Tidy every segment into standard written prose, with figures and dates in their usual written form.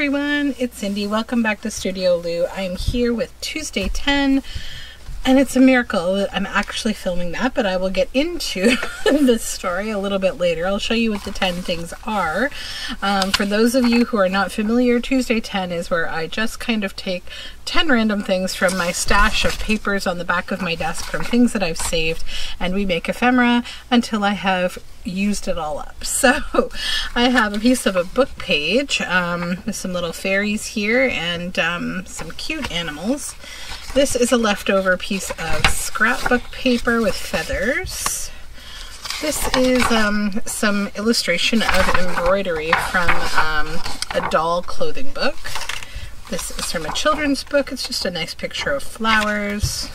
everyone, it's Cindy. Welcome back to Studio Lou. I am here with Tuesday 10, and it's a miracle that I'm actually filming that, but I will get into this story a little bit later. I'll show you what the 10 things are. For those of you who are not familiar, Tuesday 10 is where I just kind of take 10 random things from my stash of papers on the back of my desk, from things that I've saved, and we make ephemera until I have used it all up. So I have a piece of a book page with some little fairies here and some cute animals. This is a leftover piece of scrapbook paper with feathers. This is some illustration of embroidery from a doll clothing book. This is from a children's book. It's just a nice picture of flowers.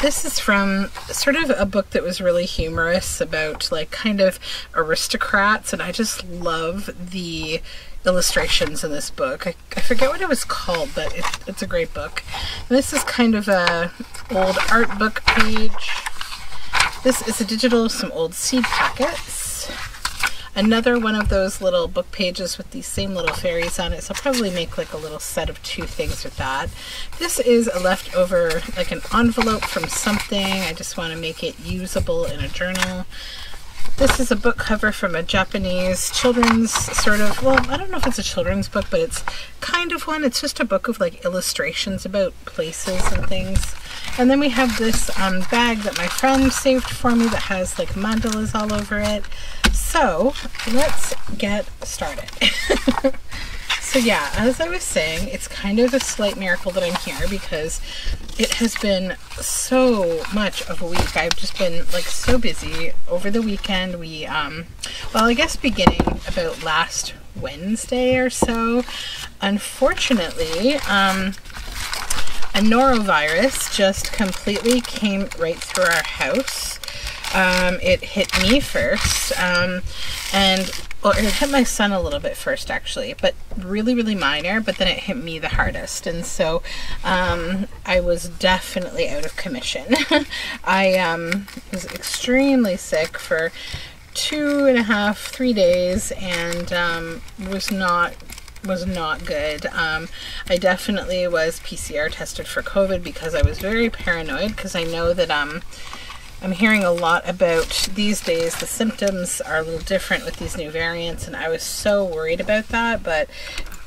This is from sort of a book that was really humorous about like kind of aristocrats, and I just love the illustrations in this book. I forget what it was called, but it's a great book. And this is kind of a old art book page. This is a digital, some old seed packets. Another one of those little book pages with these same little fairies on it, so I'll probably make like a little set of two things with that. This is a leftover, like an envelope from something. I just want to make it usable in a journal. This is a book cover from a Japanese children's sort of, well, I don't know if it's a children's book, but it's kind of one. It's just a book of like illustrations about places and things. And then we have this bag that my friend saved for me that has like mandalas all over it. So let's get started. So yeah, as I was saying, it's kind of a slight miracle that I'm here because it has been so much of a week. I've just been like so busy. Over the weekend, we, well, I guess beginning about last Wednesday or so, unfortunately, a norovirus just completely came right through our house. It hit me first, well, it hit my son a little bit first, actually, but really, really minor, but then it hit me the hardest, and so I was definitely out of commission. I was extremely sick for 2.5–3 days and was not good. I definitely was PCR tested for COVID because I was very paranoid, because I know that I'm hearing a lot about these days the symptoms are a little different with these new variants, and I was so worried about that, but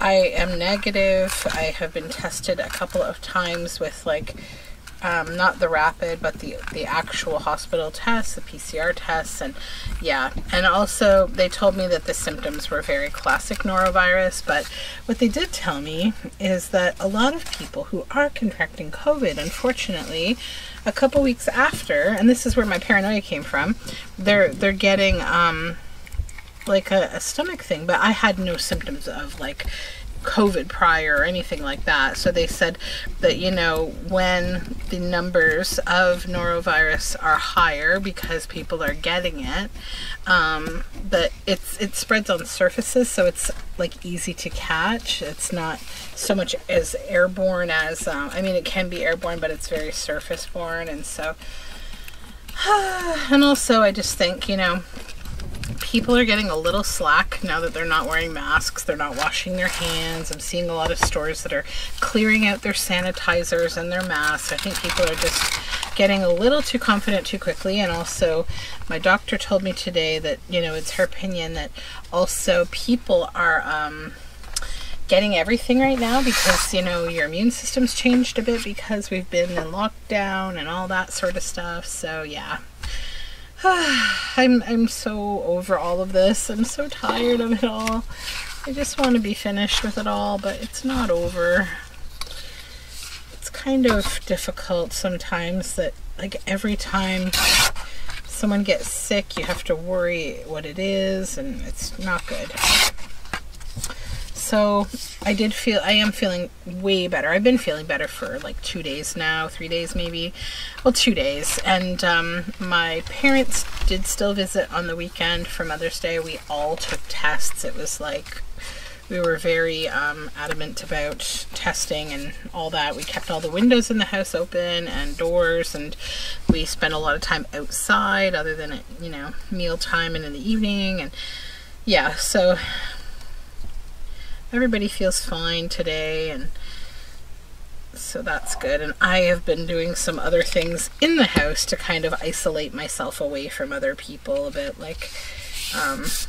I am negative. I have been tested a couple of times with like not the rapid, but the actual hospital tests, the PCR tests, and yeah. And also they told me that the symptoms were very classic norovirus, but what they did tell me is that a lot of people who are contracting COVID, unfortunately, a couple weeks after, and this is where my paranoia came from, they're getting like a stomach thing, but I had no symptoms of like COVID prior or anything like that. So they said that, you know, when the numbers of norovirus are higher because people are getting it, that it spreads on surfaces, so it's like easy to catch. It's not so much as airborne as I mean, it can be airborne, but it's very surface borne. And so and also I just think, you know, people are getting a little slack now that they're not wearing masks, they're not washing their hands. I'm seeing a lot of stores that are clearing out their sanitizers and their masks. I think people are just getting a little too confident too quickly. And also my doctor told me today that, you know, it's her opinion that also people are getting everything right now because, you know, your immune system's changed a bit because we've been in lockdown and all that sort of stuff. So yeah, I'm so over all of this. I'm so tired of it all. I just want to be finished with it all, but it's not over. It's kind of difficult sometimes that like every time someone gets sick, you have to worry what it is, and it's not good. So I am feeling way better. I've been feeling better for like 2 days now, 3 days maybe. Well, 2 days. And my parents did still visit on the weekend for Mother's Day. We all took tests. It was like we were very adamant about testing and all that. We kept all the windows in the house open and doors, and we spent a lot of time outside other than at, you know, mealtime and in the evening. And yeah, so everybody feels fine today, and so that's good. And I have been doing some other things in the house to kind of isolate myself away from other people a bit, like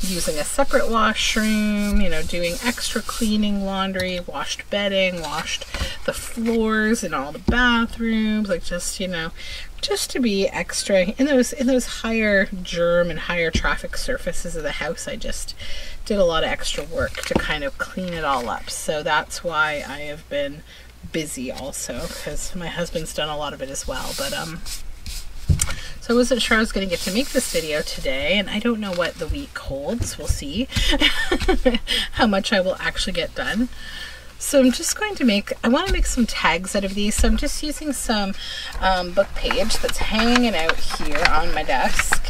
using a separate washroom, you know, doing extra cleaning, laundry, washed bedding, washed the floors in all the bathrooms, like just, you know, just to be extra in those higher germ and higher traffic surfaces of the house. I just did a lot of extra work to kind of clean it all up. So that's why I have been busy also, because my husband's done a lot of it as well. But so I wasn't sure I was going to get to make this video today, and I don't know what the week holds. We'll see how much I will actually get done. So I'm just going to make, I want to make some tags out of these. So I'm just using some book page that's hanging out here on my desk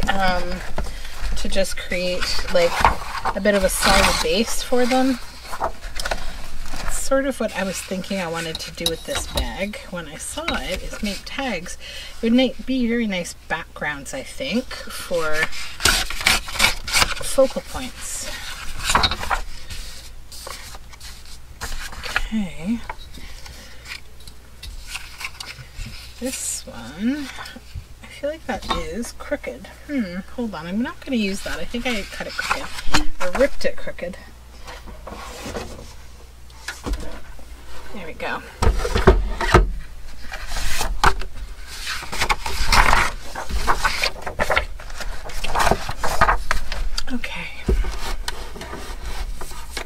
to just create like a bit of a solid base for them. Sort of what I was thinking I wanted to do with this bag when I saw it is make tags. It would be very nice backgrounds, I think, for focal points. Okay. This one, I feel like that is crooked. Hold on, I'm not going to use that. I think I cut it crooked. I ripped it crooked. There we go. Okay.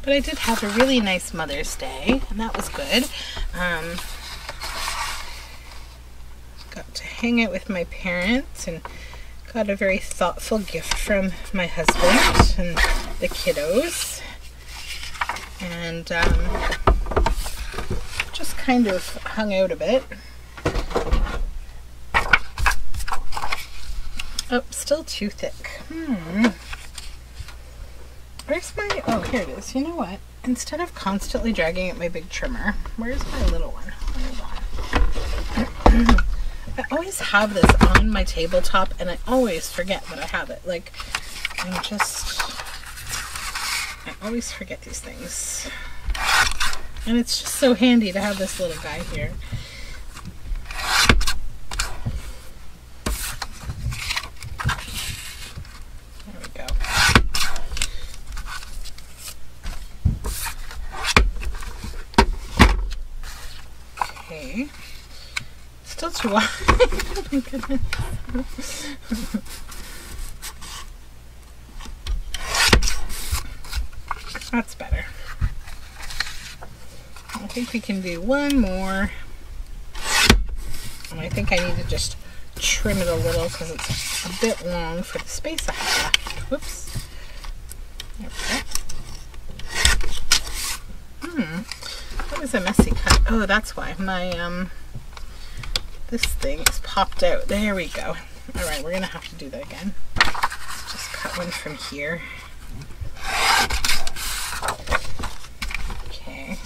But I did have a really nice Mother's Day, and that was good. Got to hang out with my parents, and got a very thoughtful gift from my husband and the kiddos. And just kind of hung out a bit. Oh, still too thick. Where's my, oh, here it is. You know what? Instead of constantly dragging at my big trimmer, where's my little one? Hold on. I always have this on my tabletop, and I always forget that I have it. Like, I always forget these things. And it's just so handy to have this little guy here. There we go. Okay. Still too wide. Oh my goodness. That's better. I think we can do one more, and I think I need to just trim it a little because it's a bit long for the space I have left. Whoops. There we go. That was a messy cut. Oh, that's why my this thing is popped out. There we go. All right, we're gonna have to do that again. Let's just cut one from here. Okay.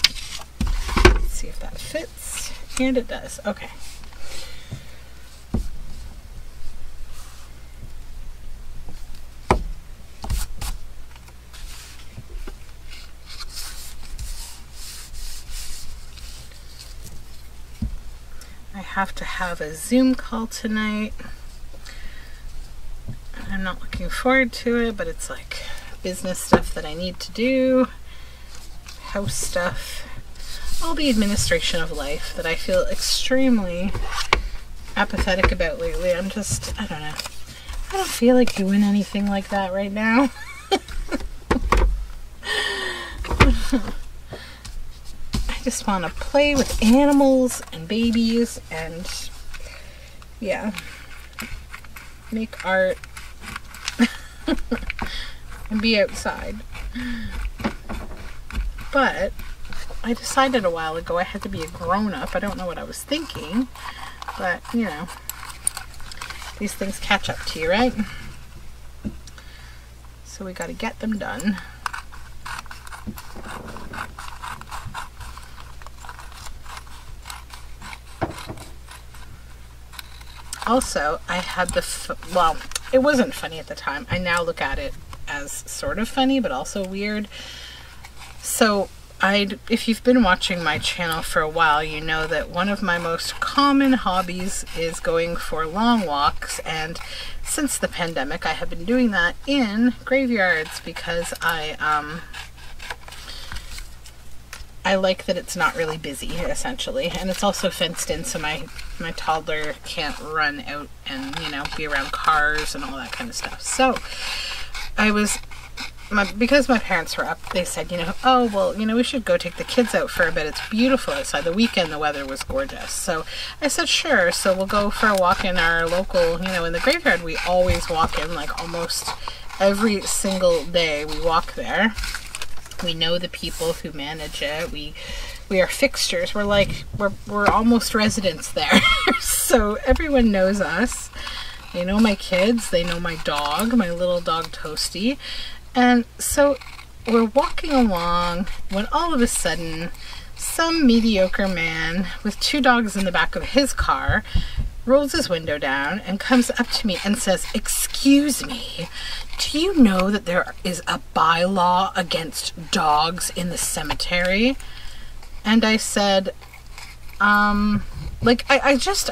See if that fits, and it does. Okay. I have to have a Zoom call tonight. I'm not looking forward to it, but it's like business stuff that I need to do, house stuff, all the administration of life that I feel extremely apathetic about lately. I'm just, I don't know. I don't feel like doing anything like that right now. I just want to play with animals and babies and, yeah, make art and be outside. But I decided a while ago I had to be a grown-up. I don't know what I was thinking, but, you know, these things catch up to you, right? So we got to get them done. Also, I had the, well, it wasn't funny at the time. I now look at it as sort of funny, but also weird. So If you've been watching my channel for a while, you know that one of my most common hobbies is going for long walks, and since the pandemic I have been doing that in graveyards because I like that it's not really busy, essentially, and it's also fenced in so my toddler can't run out and, you know, be around cars and all that kind of stuff. So because my parents were up, they said, you know, oh, well, you know, we should go take the kids out for a bit. It's beautiful outside. The weekend, the weather was gorgeous. So I said, sure. So we'll go for a walk in our local, you know, in the graveyard. We always walk in, like, almost every single day we walk there. We know the people who manage it. We are fixtures. We're like, we're almost residents there. So everyone knows us. They know my kids. They know my dog, my little dog Toasty. And so we're walking along when all of a sudden some mediocre man with two dogs in the back of his car rolls his window down and comes up to me and says, "Excuse me, do you know that there is a bylaw against dogs in the cemetery?" And I said,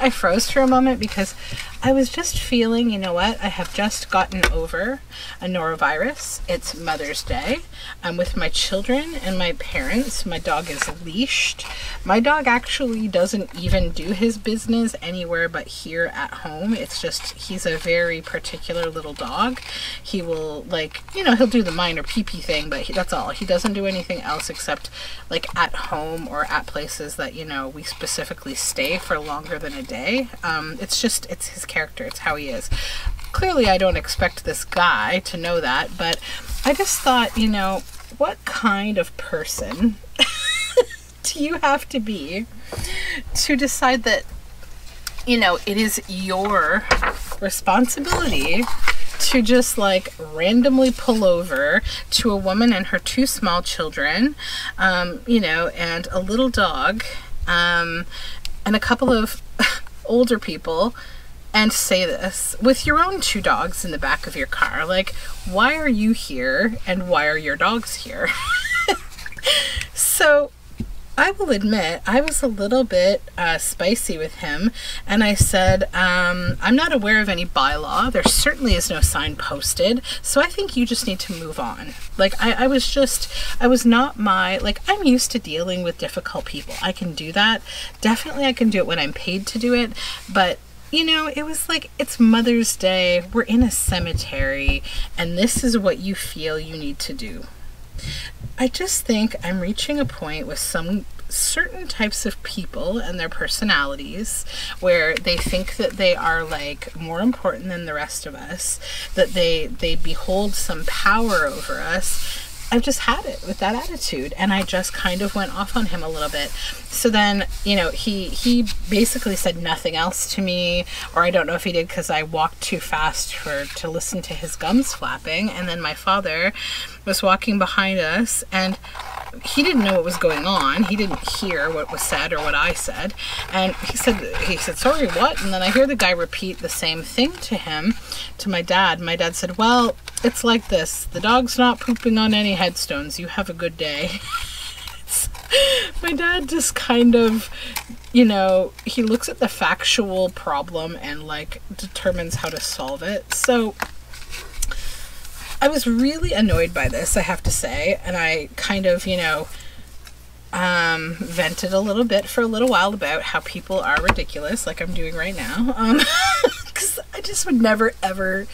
I froze for a moment because I was just feeling, you know what, I have just gotten over a norovirus. It's Mother's Day. I'm with my children and my parents. My dog is leashed. My dog actually doesn't even do his business anywhere but here at home. It's just, he's a very particular little dog. He will, like, you know, he'll do the minor pee-pee thing, but that's all. He doesn't do anything else except, like, at home or at places that, you know, we specifically stay for longer than a day. It's just, it's his character, it's how he is. Clearly I don't expect this guy to know that, but I just thought, you know, what kind of person do you have to be to decide that, you know, it is your responsibility to just, like, randomly pull over to a woman and her two small children, you know, and a little dog, and a couple of older people, and say this with your own two dogs in the back of your car? Like, why are you here and why are your dogs here? So I will admit I was a little bit spicy with him, and I said, I'm not aware of any bylaw. There certainly is no sign posted, so I think you just need to move on. Like, I'm used to dealing with difficult people. I can do that. Definitely I can do it when I'm paid to do it, but, you know, it was like, it's Mother's Day, we're in a cemetery, and this is what you feel you need to do. I just think I'm reaching a point with some certain types of people and their personalities where they think that they are, like, more important than the rest of us, that they behold some power over us. I've just had it with that attitude, and I just kind of went off on him a little bit. So then, you know, he basically said nothing else to me, or I don't know if he did because I walked too fast to listen to his gums flapping. And then my father was walking behind us, and he didn't know what was going on. He didn't hear what was said or what I said, and he said, sorry, what? And then I hear the guy repeat the same thing to him, to my dad. My dad said, well, it's like this, the dog's not pooping on any headstones, you have a good day. My dad just kind of, you know, he looks at the factual problem and, like, determines how to solve it. So I was really annoyed by this, I have to say, and I kind of, you know, vented a little bit for a little while about how people are ridiculous, like I'm doing right now, because I just would never, ever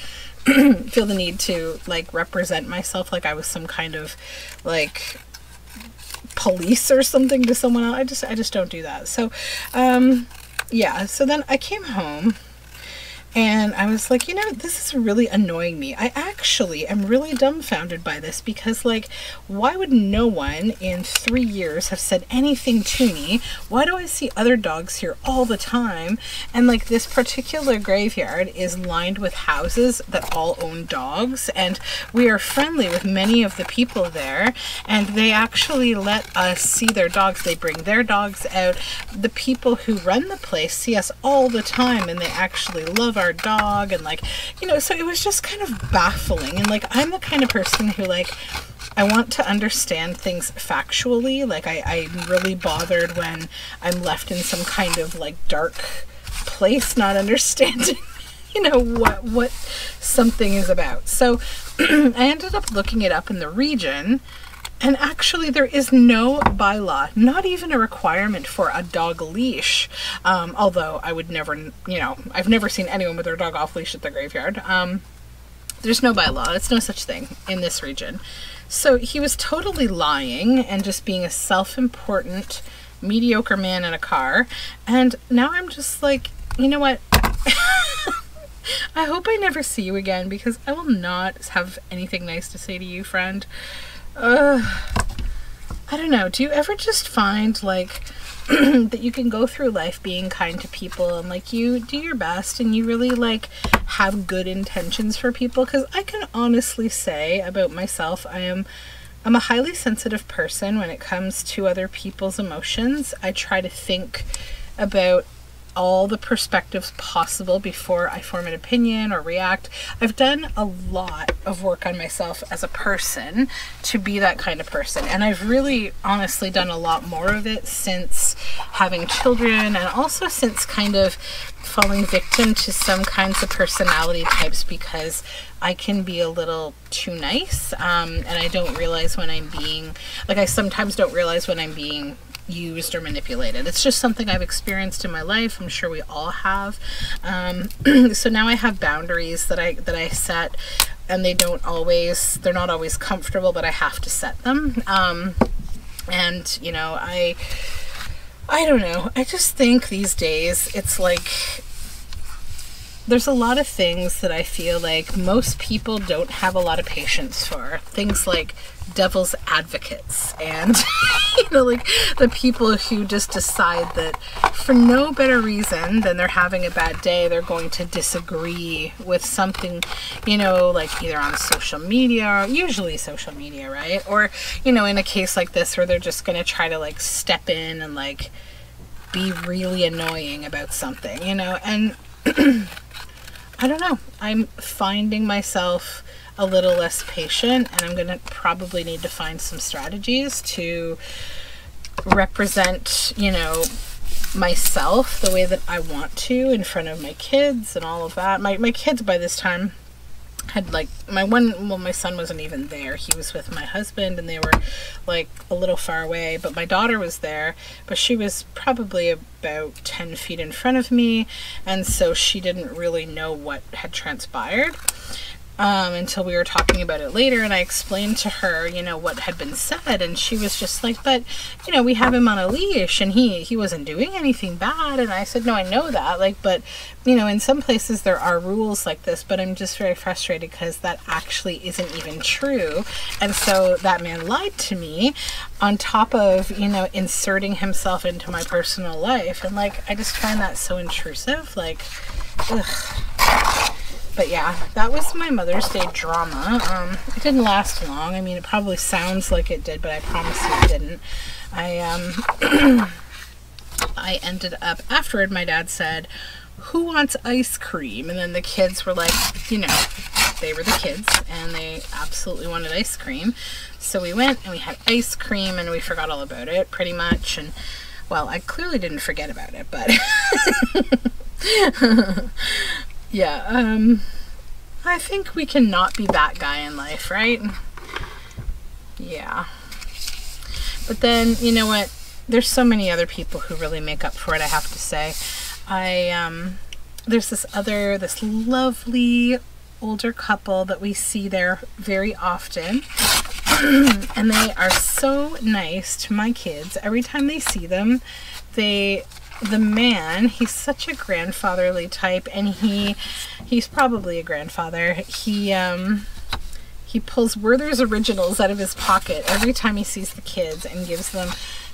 feel the need to, like, represent myself like I was some kind of, like, police or something to someone else. I just don't do that. So, yeah, so then I came home, and I was like, you know, this is really annoying me. I actually am really dumbfounded by this because, like, why would no one in 3 years have said anything to me? Why do I see other dogs here all the time? And, like, this particular graveyard is lined with houses that all own dogs, and we are friendly with many of the people there, and they actually let us see their dogs. They bring their dogs out. The people who run the place see us all the time, and they actually love our our dog, and like, you know, so it was just kind of baffling. And like, I'm the kind of person who, like, I want to understand things factually. Like, I'm really bothered when I'm left in some kind of like dark place, not understanding, you know, what something is about. So I ended up looking it up in the region, and actually there is no bylaw, not even a requirement for a dog leash. Although I would never, you know, I've never seen anyone with their dog off leash at the graveyard. There's no bylaw, it's no such thing in this region. So he was totally lying and just being a self-important, mediocre man in a car. And now I'm just like, you know what? I hope I never see you again, because I will not have anything nice to say to you, friend. I don't know. Do you ever just find, like, that you can go through life being kind to people, and like, you do your best and you really like have good intentions for people? Because I can honestly say about myself, I'm a highly sensitive person when it comes to other people's emotions. I try to think about all the perspectives possible before I form an opinion or react. I've done a lot of work on myself as a person to be that kind of person, and I've really honestly done a lot more of it since having children, and also since kind of falling victim to some kinds of personality types, because I can be a little too nice, and I don't realize when I'm being, like, I sometimes don't realize when I'm being used or manipulated. It's just something I've experienced in my life. I'm sure we all have. So now I have boundaries that I set, and they're not always comfortable, but I have to set them. And you know, I don't know. I just think these days it's like there's a lot of things that I feel like most people don't have a lot of patience for. Things like devil's advocates and, you know, like the people who just decide that for no better reason than they're having a bad day, they're going to disagree with something, you know, like either on social media, usually social media, right? Or, you know, in a case like this where they're just going to try to like step in and like be really annoying about something, you know? And I don't know. I'm finding myself a little less patient, and I'm going to probably need to find some strategies to represent, you know, myself the way that I want to in front of my kids and all of that. My kids by this time had like my son wasn't even there. He was with my husband, and they were like a little far away, but my daughter was there, but she was probably about 10 feet in front of me. And so she didn't really know what had transpired, until we were talking about it later. And I explained to her, you know, what had been said, and she was just like, but you know, we have him on a leash, and he wasn't doing anything bad. And I said, no, I know that, like, but you know, in some places there are rules like this, but I'm just very frustrated because that actually isn't even true. And so that man lied to me on top of, you know, inserting himself into my personal life. And like, I just find that so intrusive, like, ugh. But yeah, that was my Mother's Day drama. It didn't last long. I mean, it probably sounds like it did, but I promise you it didn't. I ended up, afterward, my dad said, who wants ice cream? And then the kids were like, you know, they were the kids, and they absolutely wanted ice cream. So we went and we had ice cream, and we forgot all about it pretty much. And well, I clearly didn't forget about it, but... Yeah, I think we can not be that guy in life, right? Yeah. But then, you know what? There's so many other people who really make up for it, I have to say. There's this lovely older couple that we see there very often. And they are so nice to my kids. Every time they see them, the man, he's such a grandfatherly type, and he's probably a grandfather. He pulls Werther's Originals out of his pocket every time he sees the kids and gives them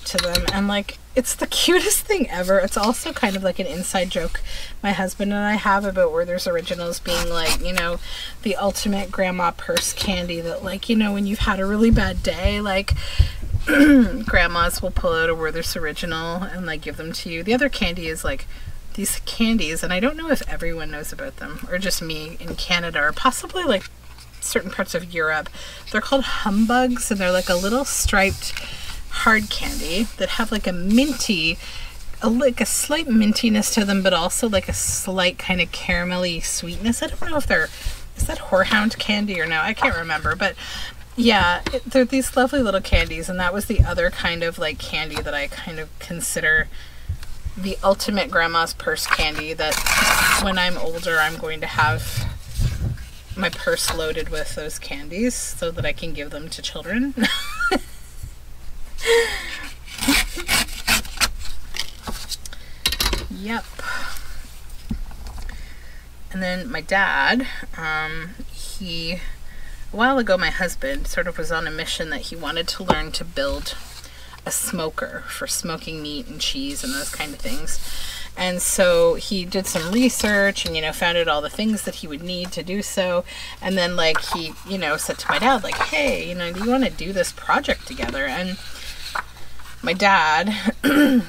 to them, and like, it's the cutest thing ever. It's also kind of like an inside joke my husband and I have about Werther's Originals being like, you know, the ultimate grandma purse candy that, like, you know, when you've had a really bad day, like, grandmas will pull out a Werther's Original and like give them to you. The other candy is like these candies, and I don't know if everyone knows about them, or just me in Canada, or possibly like certain parts of Europe. They're called humbugs, and they're like a little striped hard candy that have like a minty, like a slight mintiness to them, but also like a slight kind of caramelly sweetness. I don't know if they're, is that whorehound candy or no? I can't remember, but yeah, they're these lovely little candies, and that was the other kind of like candy that I kind of consider the ultimate grandma's purse candy, that when I'm older I'm going to have my purse loaded with those candies so that I can give them to children. Yep. And then my dad, a while ago my husband sort of was on a mission that he wanted to learn to build a smoker for smoking meat and cheese and those kind of things. And so he did some research and, you know, found out all the things that he would need to do so. And then, like, he, you know, said to my dad, like, hey, you know, do you want to do this project together? And my dad,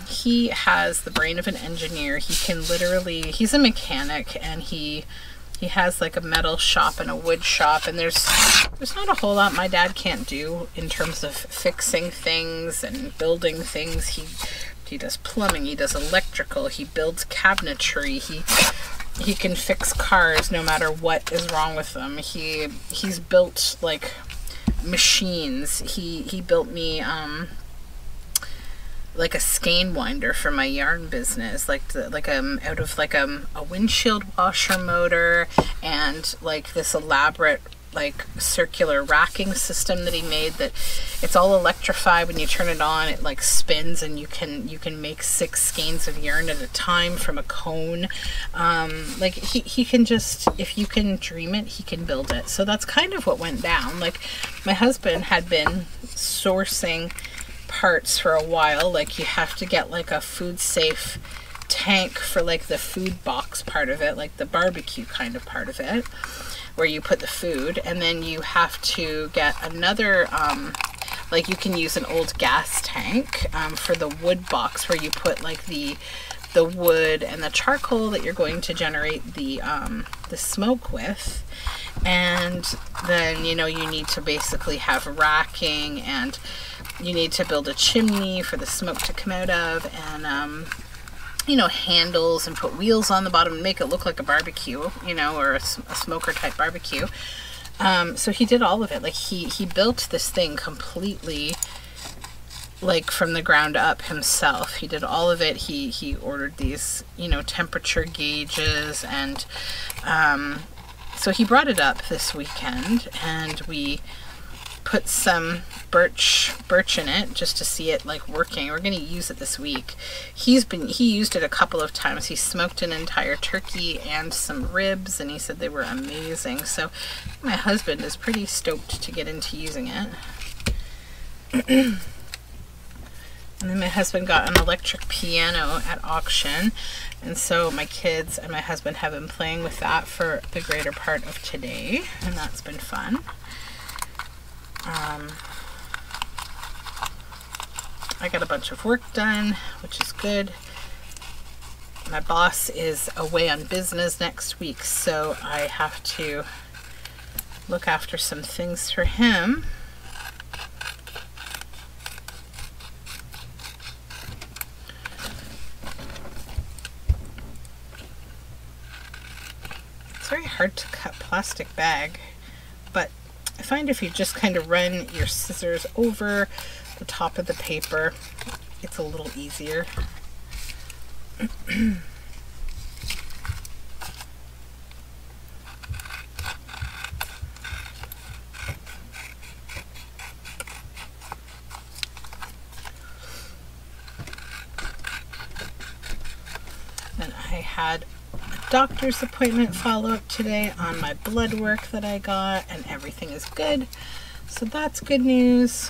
he has the brain of an engineer. He can literally, he's a mechanic, and he has like a metal shop and a wood shop, and there's not a whole lot my dad can't do in terms of fixing things and building things. He does plumbing, he does electrical, he builds cabinetry, he can fix cars no matter what is wrong with them. He's built like machines. He built me like a skein winder for my yarn business, out of like a windshield washer motor, and like this elaborate like circular racking system that he made, that it's all electrified. When you turn it on, it like spins, and you can make 6 skeins of yarn at a time from a cone. Like he can just, if you can dream it, he can build it. So that's kind of what went down. Like my husband had been sourcing parts for a while. Like you have to get like a food safe tank for like the food box part of it, like the barbecue kind of part of it where you put the food, and then you have to get another like you can use an old gas tank for the wood box where you put like the wood and the charcoal that you're going to generate the smoke with. And then, you know, you need to basically have racking, and you need to build a chimney for the smoke to come out of, and you know, handles, and put wheels on the bottom and make it look like a barbecue, you know, or a smoker type barbecue. So he did all of it. Like he built this thing completely like from the ground up himself. He did all of it. He ordered these, you know, temperature gauges, and so he brought it up this weekend, and we put some birch in it just to see it like working. We're going to use it this week. He used it a couple of times. He smoked an entire turkey and some ribs, and he said they were amazing. So my husband is pretty stoked to get into using it. And then my husband got an electric piano at auction, and so my kids and my husband have been playing with that for the greater part of today, and that's been fun. I got a bunch of work done, which is good. My boss is away on business next week, so I have to look after some things for him. It's very hard to cut plastic bag, but I find if you just kind of run your scissors over the top of the paper, it's a little easier. Then I had doctor's appointment follow-up today on my blood work that I got, and everything is good, so that's good news.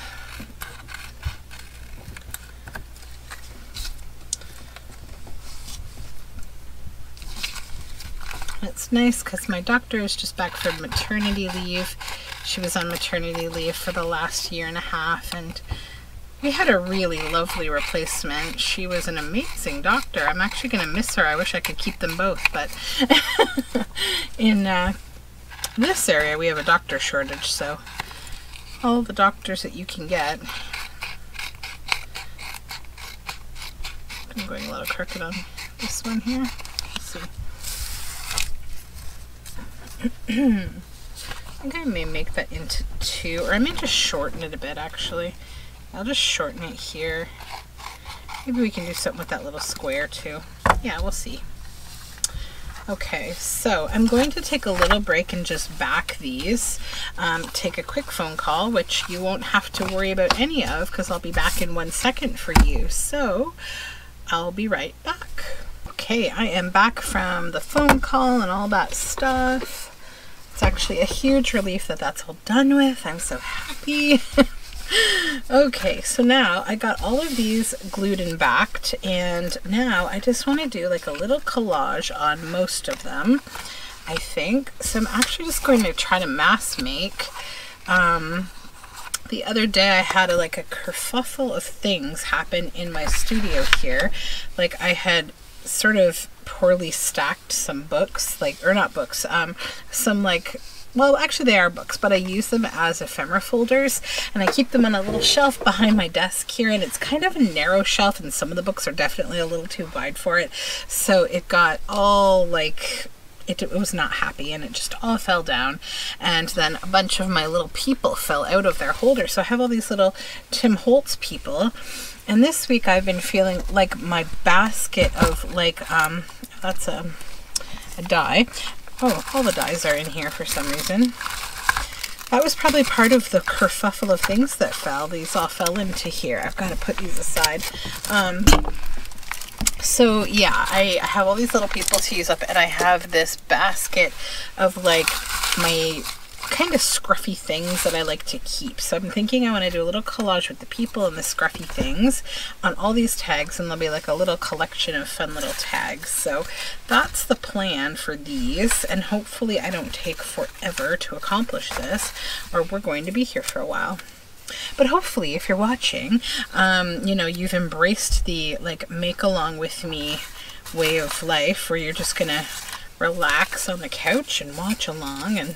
It's nice because my doctor is just back from maternity leave. She was on maternity leave for the last year and a half, and We had a really lovely replacement. She was an amazing doctor. I'm actually going to miss her. I wish I could keep them both, but in this area we have a doctor shortage, so all the doctors that you can get. I'm going a little crooked on this one here. Let's see. I think I may make that into two, or I may just shorten it a bit actually. I'll just shorten it here. Maybe we can do something with that little square too. Yeah, we'll see. Okay, so I'm going to take a little break and just back these. Take a quick phone call, which you won't have to worry about any of because I'll be back in 1 second for you. So I'll be right back. Okay, I am back from the phone call and all that stuff. It's actually a huge relief that that's all done with. I'm so happy. Okay, so now I got all of these glued and backed, and now I just want to do like a little collage on most of them, I think. So I'm actually just going to try to mass make. The other day I had a kerfuffle of things happen in my studio here. Like I had sort of poorly stacked some books, or not books, some well, actually they are books, but I use them as ephemera folders, and I keep them on a little shelf behind my desk here, and it's kind of a narrow shelf, and some of the books are definitely a little too wide for it, so it got all it was not happy, and it just all fell down. And then a bunch of my little people fell out of their holder, so I have all these little Tim Holtz people. And this week I've been feeling like my basket of that's a die. Oh, all the dies are in here for some reason. That was probably part of the kerfuffle of things that fell. These all fell into here. I've got to put these aside. So yeah, I have all these little people to use up, and I have this basket of my kind of scruffy things that I like to keep. So I'm thinking I want to do a little collage with the people and the scruffy things on all these tags, and there'll be like a little collection of fun little tags. So that's the plan for these, and hopefully I don't take forever to accomplish this, or we're going to be here for a while. But hopefully if you're watching, you know, you've embraced the make along with me way of life, where you're just gonna relax on the couch and watch along. And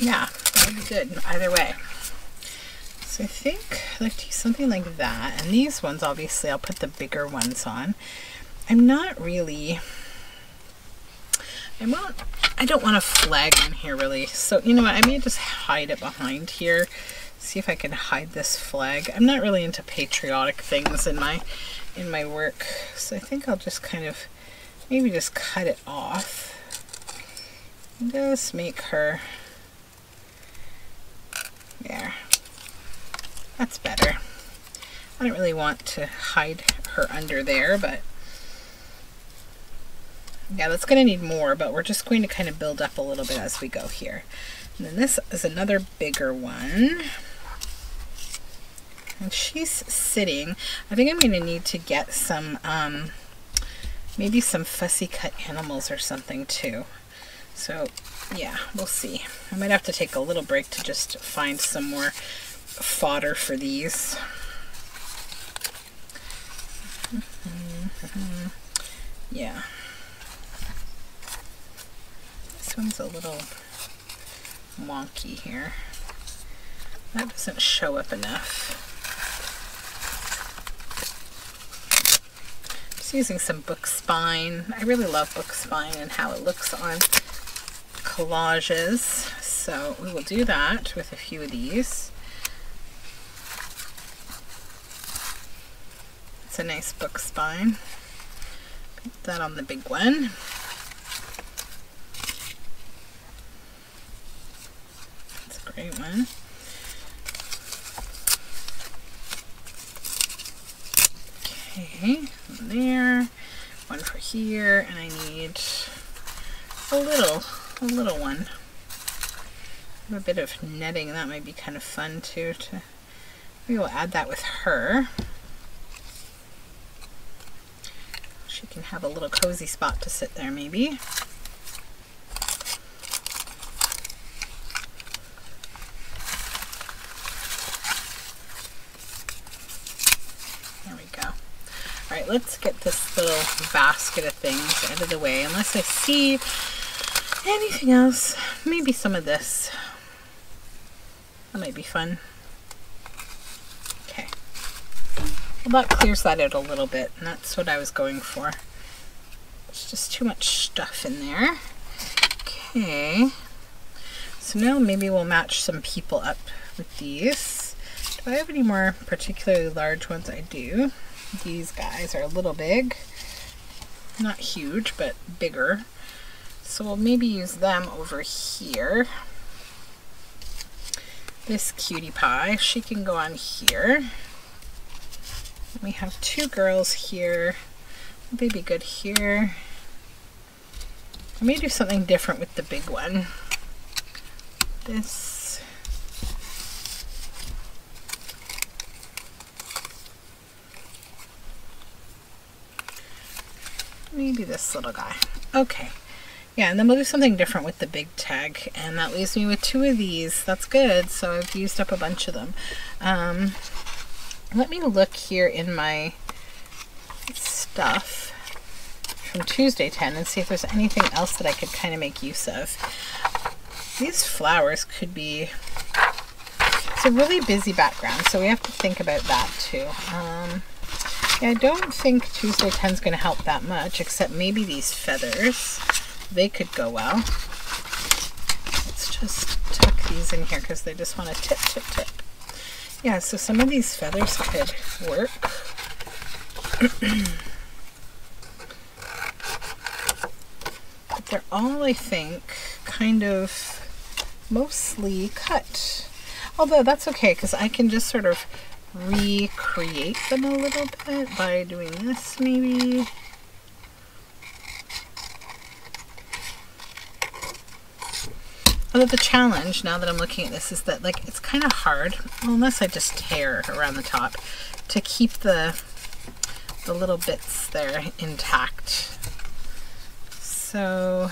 yeah, that'd be good either way. So I think I'd like to use something like that. And these ones, obviously, I'll put the bigger ones on. I'm not really... I don't want a flag on here, really. So, you know what? I may just hide it behind here. See if I can hide this flag. I'm not really into patriotic things in my work. So I think I'll just kind of... maybe just cut it off. And just make her... there. That's better. I don't really want to hide her under there, but yeah, that's going to need more, but we're just going to kind of build up a little bit as we go here. And then this is another bigger one. And she's sitting. I think I'm going to need to get some, maybe some fussy cut animals or something too. So yeah, we'll see. I might have to take a little break to just find some more fodder for these. Yeah. This one's a little wonky here. That doesn't show up enough. Just using some book spine. I really love book spine and how it looks on collages, so we will do that with a few of these. It's a nice book spine. Put that on the big one. It's a great one. Okay, one there, one for here, and I need a little one. A bit of netting, that might be kind of fun too. Maybe we'll add that with her. She can have a little cozy spot to sit there maybe. Alright, let's get this little basket of things out of the way, unless I see anything else. Maybe some of this. That might be fun. Okay. Well, that clears that out a little bit, and that's what I was going for. It's just too much stuff in there. Okay. So now maybe we'll match some people up with these. Do I have any more particularly large ones? I do. These guys are a little big. Not huge, but bigger. So we'll maybe use them over here. This cutie pie, she can go on here. And we have two girls here. They'd be good here. I may do something different with the big one. This. Maybe this little guy. Okay. Yeah, and then we'll do something different with the big tag. And that leaves me with two of these. That's good. So I've used up a bunch of them. Let me look here in my stuff from Tuesday 10 and see if there's anything else that I could kind of make use of. These flowers could be, it's a really busy background, so we have to think about that too. Yeah, I don't think Tuesday 10 is going to help that much, except maybe these feathers. They could go well. Let's just tuck these in here because they just want to tip, tip, tip. Yeah, so some of these feathers could work. But they're all, I think, kind of mostly cut. Although that's okay because I can just sort of recreate them a little bit by doing this maybe. Although the challenge, now that I'm looking at this, is that like it's kind of hard, well, unless I just tear around the top, to keep the little bits there intact. So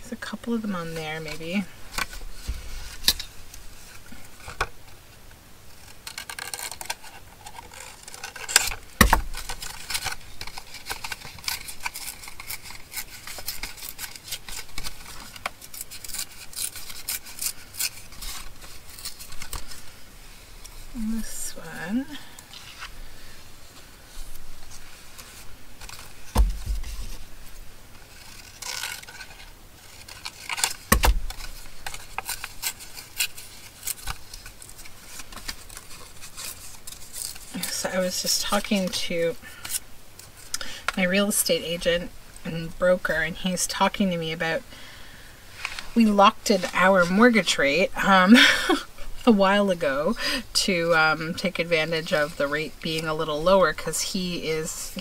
there's a couple of them on there maybe. I was just talking to my real estate agent and broker, and he's talking to me about, we locked in our mortgage rate a while ago to take advantage of the rate being a little lower, because he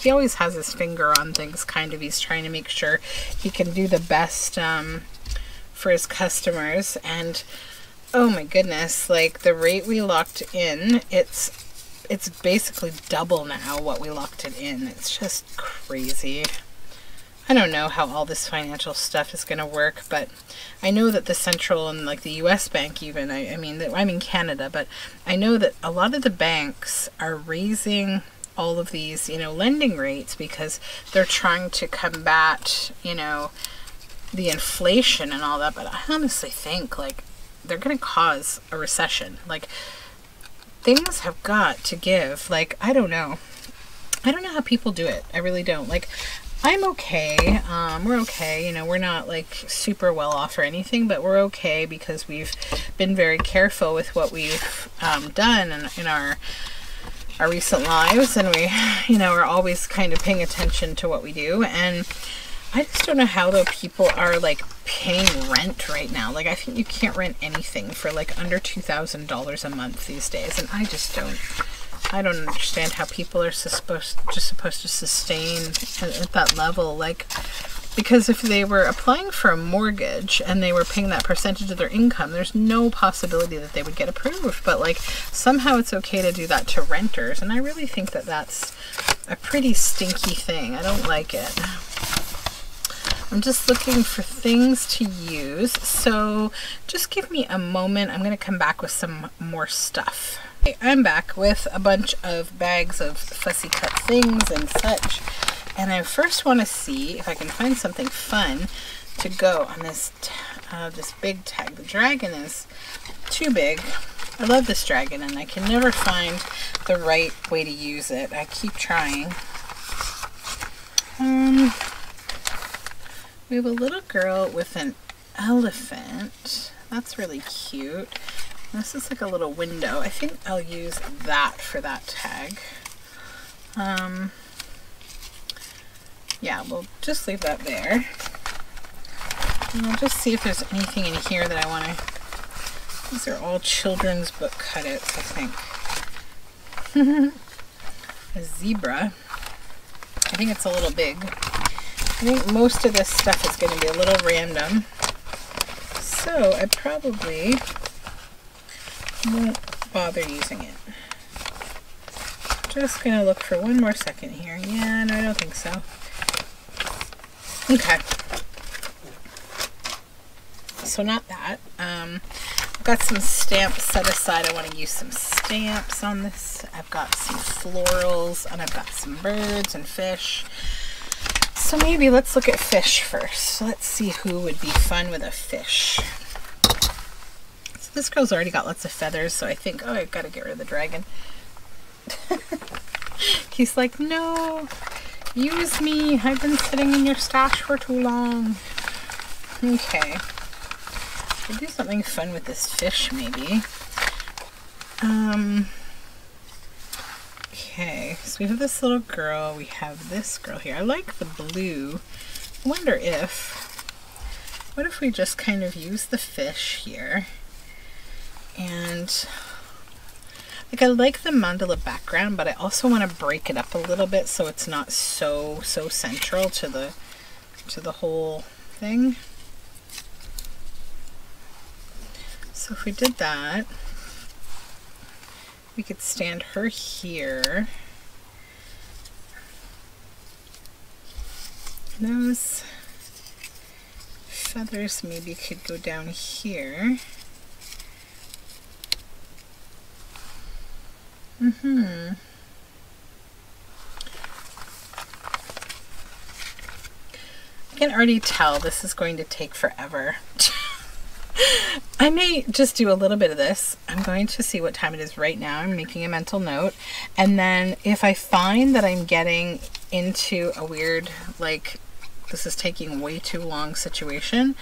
always has his finger on things, kind of. He's trying to make sure he can do the best for his customers. And oh my goodness, like the rate we locked in, it's basically double now what we locked it in. It's just crazy. I don't know how all this financial stuff is going to work, but I know that the central and like the U.S. bank even, I'm in Canada, but I know that a lot of the banks are raising all of these, you know, lending rates because they're trying to combat, you know, the inflation and all that. But I honestly think like they're going to cause a recession. Like, things have got to give. Like, I don't know. I don't know how people do it. I really don't. Like, I'm okay. We're okay. You know, we're not like super well off or anything, but we're okay because we've been very careful with what we've done in our recent lives, and we, you know, are always kind of paying attention to what we do. And I just don't know how though people are like paying rent right now. Like, I think you can't rent anything for like under $2,000 a month these days, and I just don't. I don't understand how people are supposed to sustain at that level. Like, Because if they were applying for a mortgage and they were paying that percentage of their income, there's no possibility that they would get approved. But like somehow it's okay to do that to renters. And I really think that that's a pretty stinky thing. I don't like it. I'm just looking for things to use. So just give me a moment. I'm going to come back with some more stuff. Okay, I'm back with a bunch of bags of fussy cut things and such. And I first want to see if I can find something fun to go on this this big tag. The dragon is too big. I love this dragon and I can never find the right way to use it. I keep trying. We have a little girl with an elephant. That's really cute. And this is like a little window. I think I'll use that for that tag. Yeah, we'll just leave that there. And I'll just see if there's anything in here that I want to... These are all children's book cutouts, I think. A zebra. I think it's a little big. I think most of this stuff is going to be a little random. So I probably won't bother using it. Just going to look for one more second here. Yeah, no, I don't think so. Okay, so not that. I've got some stamps set aside. I want to use some stamps on this. I've got some florals and I've got some birds and fish. So maybe let's look at fish first. Let's see who would be fun with a fish. So this girl's already got lots of feathers, so I think, oh, I've got to get rid of the dragon. He's like, no. Use me. I've been sitting in your stash for too long. Okay. I'll do something fun with this fish, maybe. Okay. So we have this little girl. We have this girl here. I like the blue. I wonder if... What if we just kind of use the fish here? And... Like, I like the mandala background, but I also want to break it up a little bit so it's not so central to the whole thing. So if we did that, we could stand her here. And those feathers maybe could go down here. I can already tell this is going to take forever. I may just do a little bit of this. I'm going to see what time it is right now. I'm making a mental note. And then if I find that I'm getting into a weird, like, this is taking way too long situation,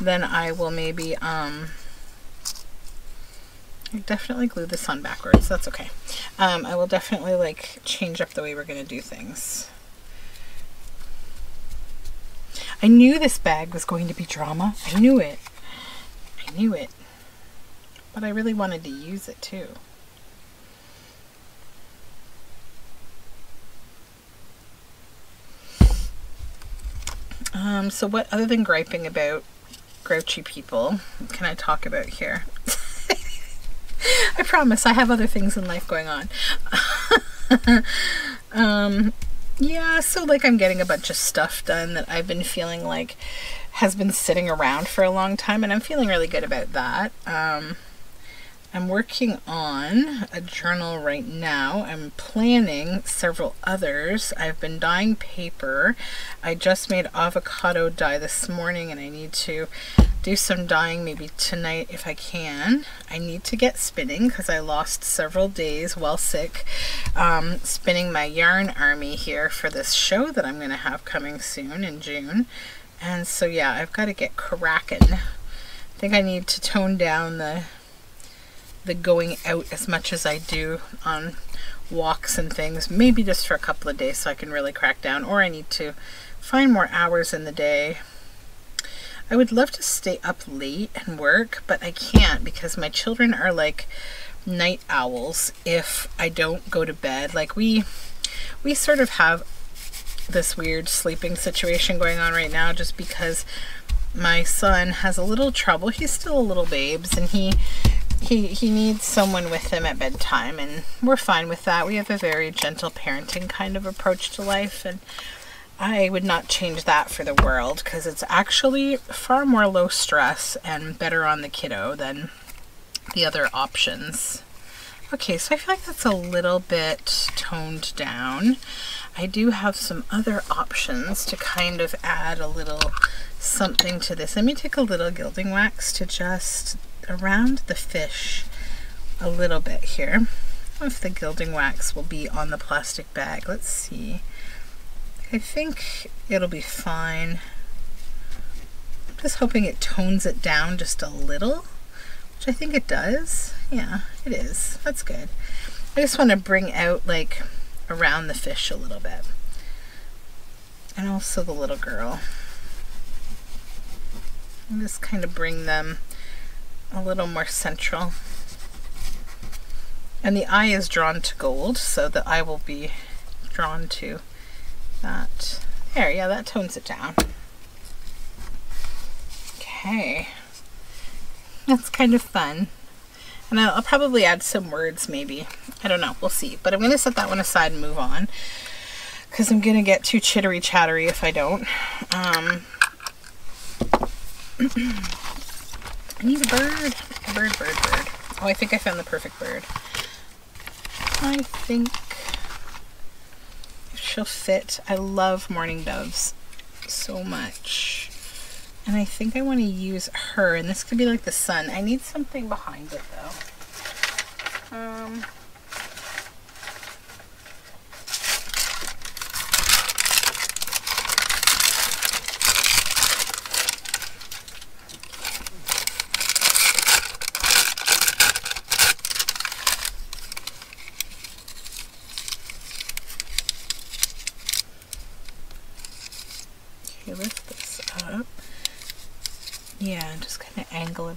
then I will maybe, I definitely glue this on backwards. That's okay. I will definitely like change up the way we're going to do things. I knew this bag was going to be drama. I knew it. I knew it. But I really wanted to use it too. So what other than griping about grouchy people can I talk about here? I promise I have other things in life going on. Yeah, so like I'm getting a bunch of stuff done that I've been feeling like has been sitting around for a long time, and I'm feeling really good about that. I'm working on a journal right now. I'm planning several others. I've been dyeing paper. I just made avocado dye this morning and I need to do some dyeing maybe tonight if I can. I need to get spinning because I lost several days while sick spinning my yarn army here for this show that I'm going to have coming soon in June. And so yeah, I've got to get cracking. I think I need to tone down the going out as much as I do on walks and things, maybe just for a couple of days so I can really crack down, or I need to find more hours in the day. I would love to stay up late and work, but I can't because my children are like night owls if I don't go to bed. Like we sort of have this weird sleeping situation going on right now just because my son has a little trouble. He's still a little babes, and he needs someone with him at bedtime, and we're fine with that. We have a very gentle parenting kind of approach to life, and I would not change that for the world, because it's actually far more low stress and better on the kiddo than the other options. Okay, so I feel like that's a little bit toned down. I do have some other options to kind of add a little something to this. Let me take a little gilding wax to just around the fish a little bit here. I don't know if the gilding wax will be on the plastic bag. Let's see. I think it'll be fine. I'm just hoping it tones it down just a little, which I think it does. Yeah, it is. That's good. I just want to bring out like around the fish a little bit. And also the little girl. And just kind of bring them a little more central. And the eye is drawn to gold, so the eye will be drawn to that. There, yeah, that tones it down. Okay. That's kind of fun. And I'll probably add some words maybe. I don't know, we'll see. But I'm gonna set that one aside and move on, because I'm gonna get too chittery chattery if I don't. I need a bird. Bird. Oh, I think I found the perfect bird. I think she'll fit. I love mourning doves so much. And I think I want to use her, and this could be like the sun. I need something behind it though.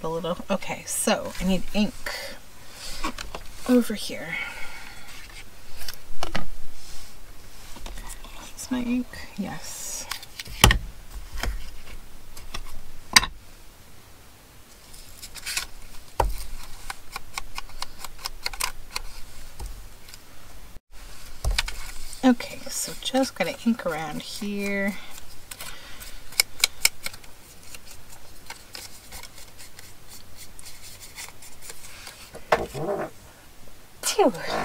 A little. Okay, so I need ink over here. Is my ink? Yes. Okay, so just gotta ink around here.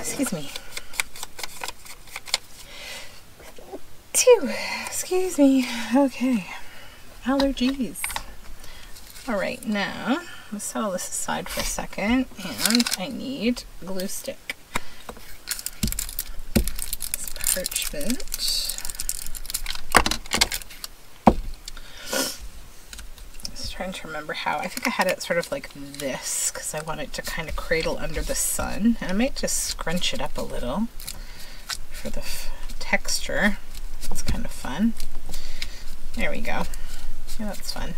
Excuse me. Excuse me. Okay. Allergies. All right, now let's set all this aside for a second, and I need glue stick. This parchment. Just trying to remember how. I think I had it sort of like this, because I want it to kind of cradle under the sun, and I might just scrunch it up a little for the texture. It's kind of fun. There we go. Yeah, that's fun.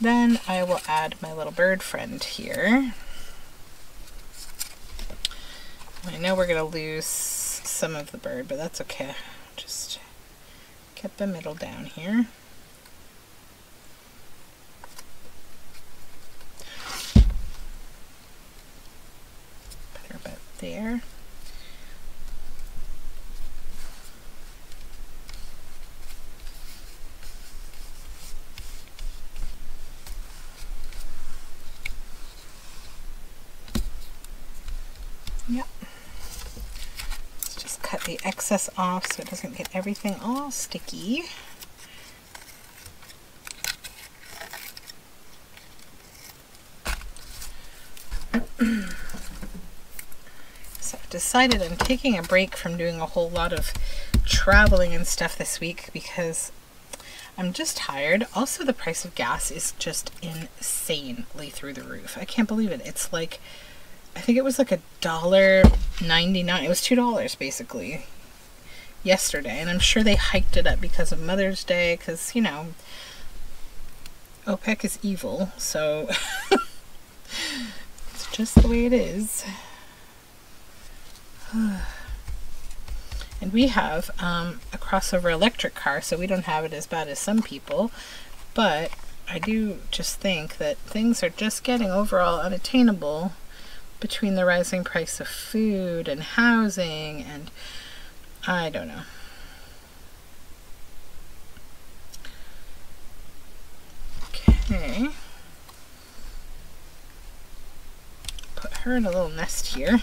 Then I will add my little bird friend here. I know we're gonna lose some of the bird, but that's okay. Just get the middle down here. There. Yep. Let's just cut the excess off so it doesn't get everything all sticky. Decided I'm taking a break from doing a whole lot of traveling and stuff this week because I'm just tired. Also, the price of gas is just insanely through the roof. I can't believe it. It's like, I think it was like $1.99. It was $2 basically yesterday, and I'm sure they hiked it up because of Mother's Day, because, you know, OPEC is evil, so it's just the way it is. And we have a crossover electric car, so we don't have it as bad as some people, but I do just think that things are just getting overall unattainable between the rising price of food and housing, and I don't know. Okay. Put her in a little nest here.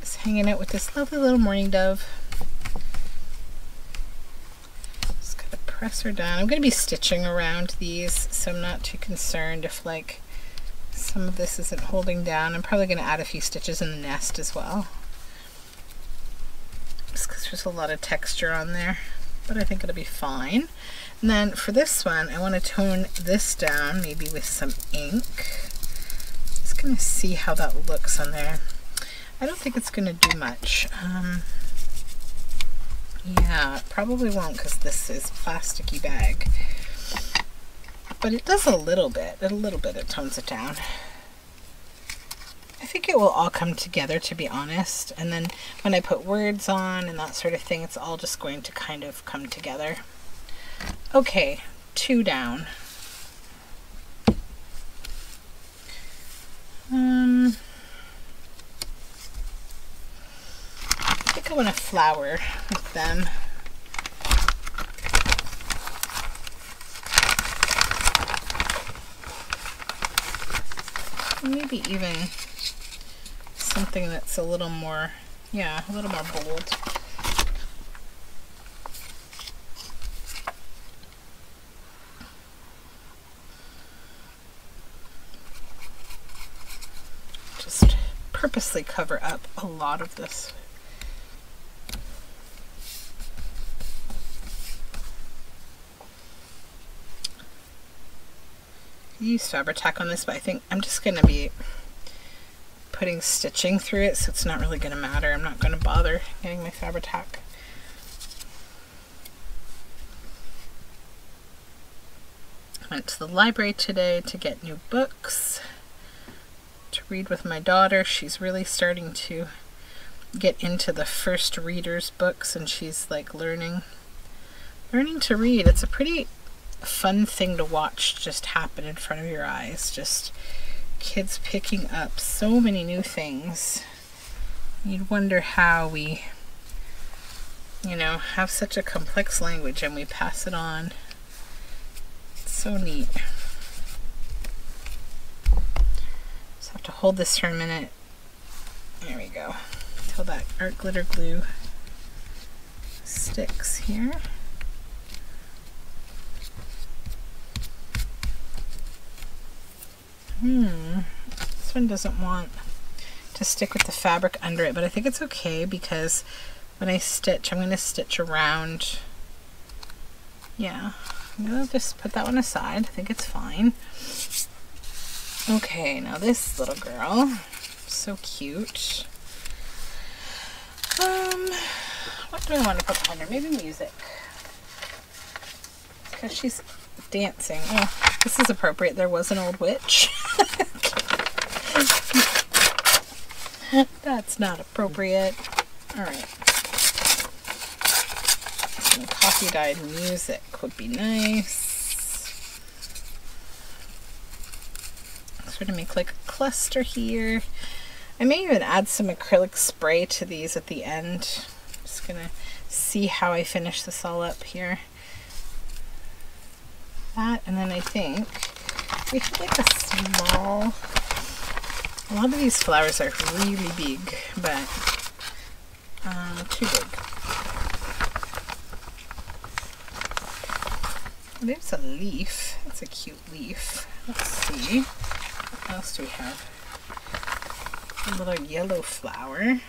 Just hanging out with this lovely little mourning dove. Just gotta press her down. I'm gonna be stitching around these, so I'm not too concerned if like some of this isn't holding down. I'm probably gonna add a few stitches in the nest as well, just because there's a lot of texture on there, but I think it'll be fine. And then for this one, I want to tone this down maybe with some ink. Just gonna see how that looks on there. I don't think it's gonna do much. Yeah, it probably won't, because this is plasticky bag. But it does a little bit it tones it down. I think it will all come together, to be honest. And then when I put words on and that sort of thing, it's all just going to kind of come together. Okay, two down. I think I want a flower with them. Maybe even something that's a little more, yeah, a little more bold. Just purposely cover up a lot of this. Use Fabri-Tac on this, but I think I'm just going to be putting stitching through it, so it's not really going to matter. I'm not going to bother getting my Fabri-Tac. I went to the library today to get new books to read with my daughter. She's really starting to get into the first readers books, and she's like learning to read. It's a pretty fun thing to watch just happen in front of your eyes, just kids picking up so many new things. You'd wonder how we, you know, have such a complex language and we pass it on. It's so neat. Just have to hold this for a minute. There we go. Until that art glitter glue sticks here. This one doesn't want to stick with the fabric under it, but I think it's okay, because when I stitch, I'm going to stitch around. Yeah, I'm going to just put that one aside. I think it's fine. Okay, now this little girl, so cute. What do I want to put behind her? Maybe music, because she's dancing. Oh, this is appropriate. There was an old witch. That's not appropriate. Alright. Some coffee dyed music would be nice. Sort of make like a cluster here. I may even add some acrylic spray to these at the end. I'm just gonna see how I finish this all up here. That, and then I think we have like a small, a lot of these flowers are really big, but too big. There's a leaf. That's a cute leaf. Let's see. What else do we have? A little yellow flower.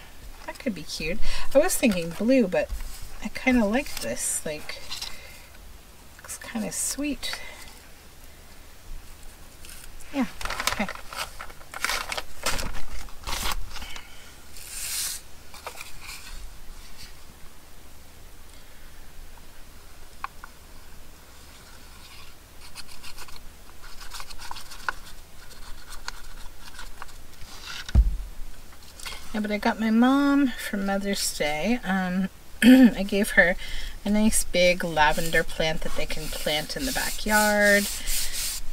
That could be cute. I was thinking blue, but I kind of like this. Like, kind of sweet. Yeah, okay. Yeah, but I got my mom for Mother's Day I gave her a nice big lavender plant that they can plant in the backyard.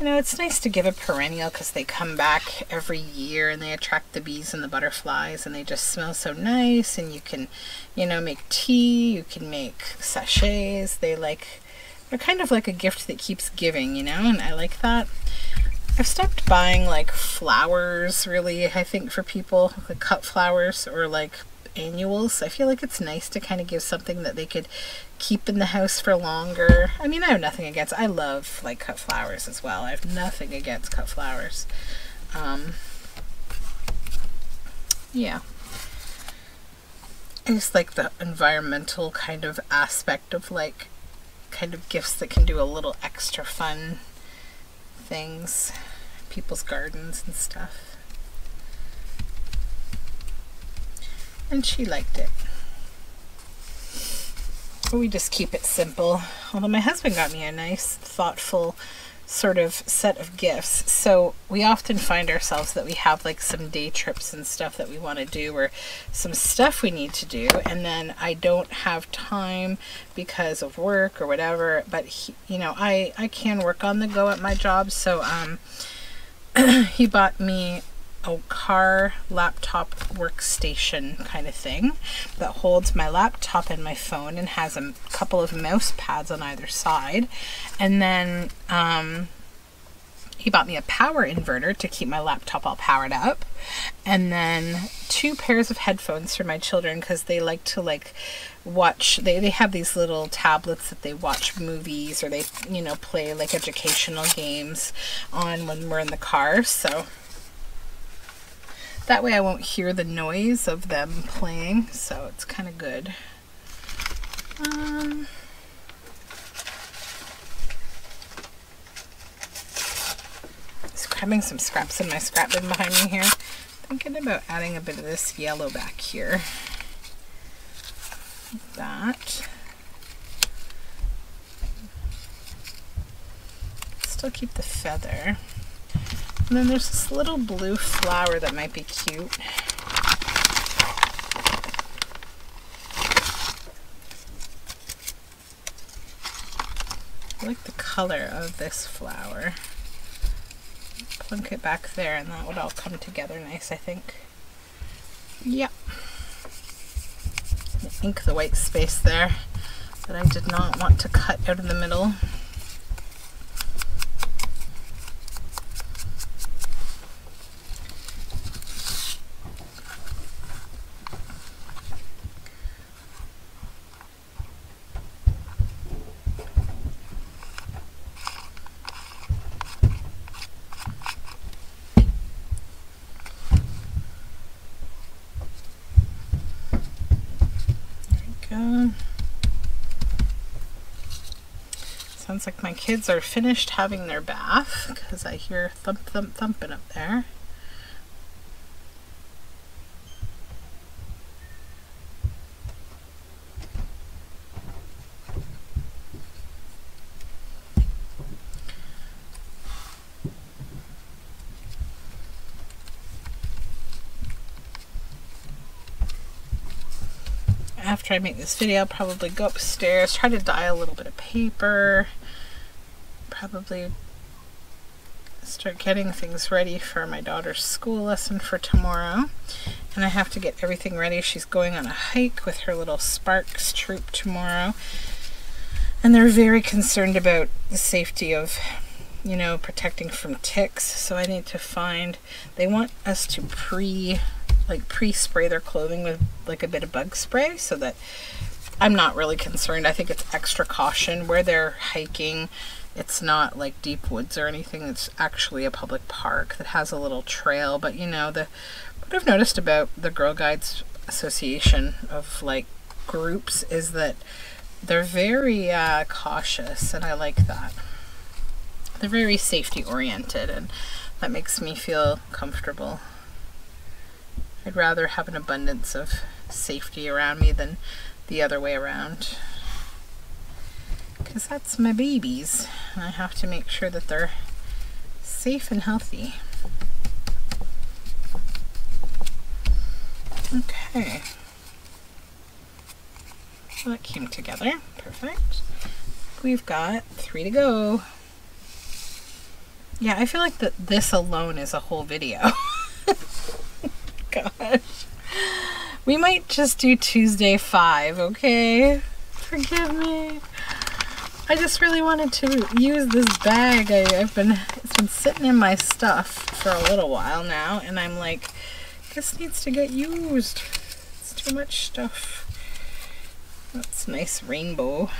You know, it's nice to give a perennial because they come back every year and they attract the bees and the butterflies and they just smell so nice. And you can, you know, make tea, you can make sachets. They're kind of like a gift that keeps giving, you know, and I like that. I've stopped buying like flowers, really, I think, for people, like cut flowers or like annuals. I feel like it's nice to kind of give something that they could keep in the house for longer. I mean, I have nothing against, I love like cut flowers as well. I have nothing against cut flowers. Yeah. I just like the environmental kind of aspect of like kind of gifts that can do a little extra fun things, people's gardens and stuff. And she liked it. We just keep it simple, although my husband got me a nice thoughtful sort of set of gifts. So we often find ourselves that we have like some day trips and stuff that we want to do or some stuff we need to do, and then I don't have time because of work or whatever, but he, you know, I can work on the go at my job. So he bought me a car laptop workstation kind of thing that holds my laptop and my phone and has a couple of mouse pads on either side. And then he bought me a power inverter to keep my laptop all powered up, and then two pairs of headphones for my children because they like to like watch, they have these little tablets that they watch movies or they, you know, play like educational games on when we're in the car. So that way I won't hear the noise of them playing, so it's kind of good. Just grabbing some scraps in my scrap bin behind me here. Thinking about adding a bit of this yellow back here. Like that. Still keep the feather. And then there's this little blue flower that might be cute. I like the color of this flower. Plunk it back there and that would all come together nice, I think. Yep. Yeah. Ink the white space there that I did not want to cut out of the middle. Sounds like my kids are finished having their bath because I hear thump thump thumping up there. After I make this video, I'll probably go upstairs, try to dye a little bit of paper, probably start getting things ready for my daughter's school lesson for tomorrow. And I have to get everything ready. She's going on a hike with her little Sparks troop tomorrow. And they're very concerned about the safety of, you know, protecting from ticks. So I need to find, they want us to pre-spray their clothing with like a bit of bug spray, so that I'm not really concerned. I think it's extra caution where they're hiking. It's not like deep woods or anything. It's actually a public park that has a little trail. But you know, what I've noticed about the Girl Guides Association of like groups is that they're very cautious, and I like that. They're very safety oriented, and that makes me feel comfortable. I'd rather have an abundance of safety around me than the other way around, because that's my babies and I have to make sure that they're safe and healthy. Okay. So that came together. Perfect. We've got 3 to go. Yeah, I feel like that this alone is a whole video. Gosh. We might just do Tuesday 5, okay? Forgive me. I just really wanted to use this bag. It's been sitting in my stuff for a little while now, and I'm like, this needs to get used. It's too much stuff. That's nice rainbow.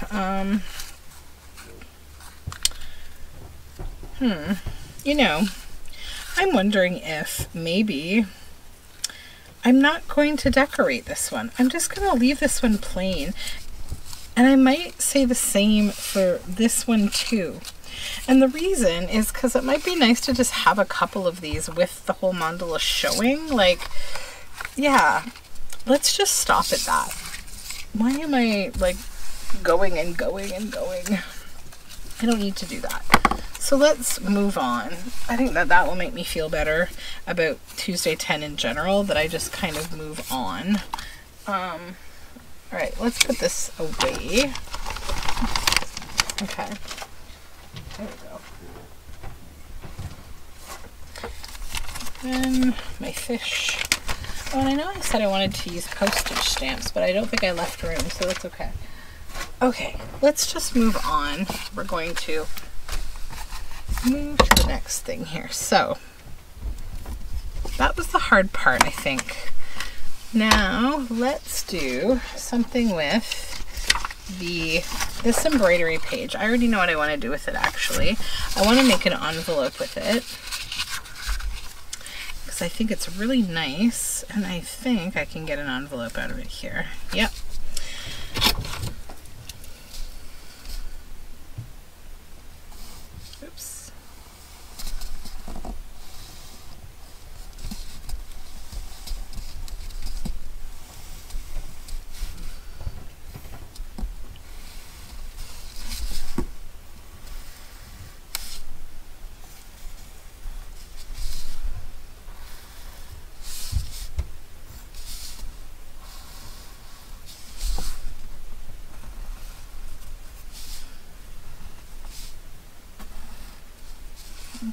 You know, I'm wondering if maybe I'm not going to decorate this one. I'm just going to leave this one plain. And I might say the same for this one too. And the reason is because it might be nice to just have a couple of these with the whole mandala showing. Like, yeah, let's just stop at that. Why am I like going and going and going? I don't need to do that. So let's move on. I think that that will make me feel better about Tuesday 10 in general, that I just kind of move on. All right, let's put this away. Okay, there we go. Then my fish. Oh, and I know I said I wanted to use postage stamps, but I don't think I left room, so that's okay. Okay, let's just move on. We're going to move to the next thing here. So, that was the hard part, I think. Now, let's do something with this embroidery page. I already know what I want to do with it, actually. I want to make an envelope with it. I think it's really nice, and I think I can get an envelope out of it here. Yep. Oops.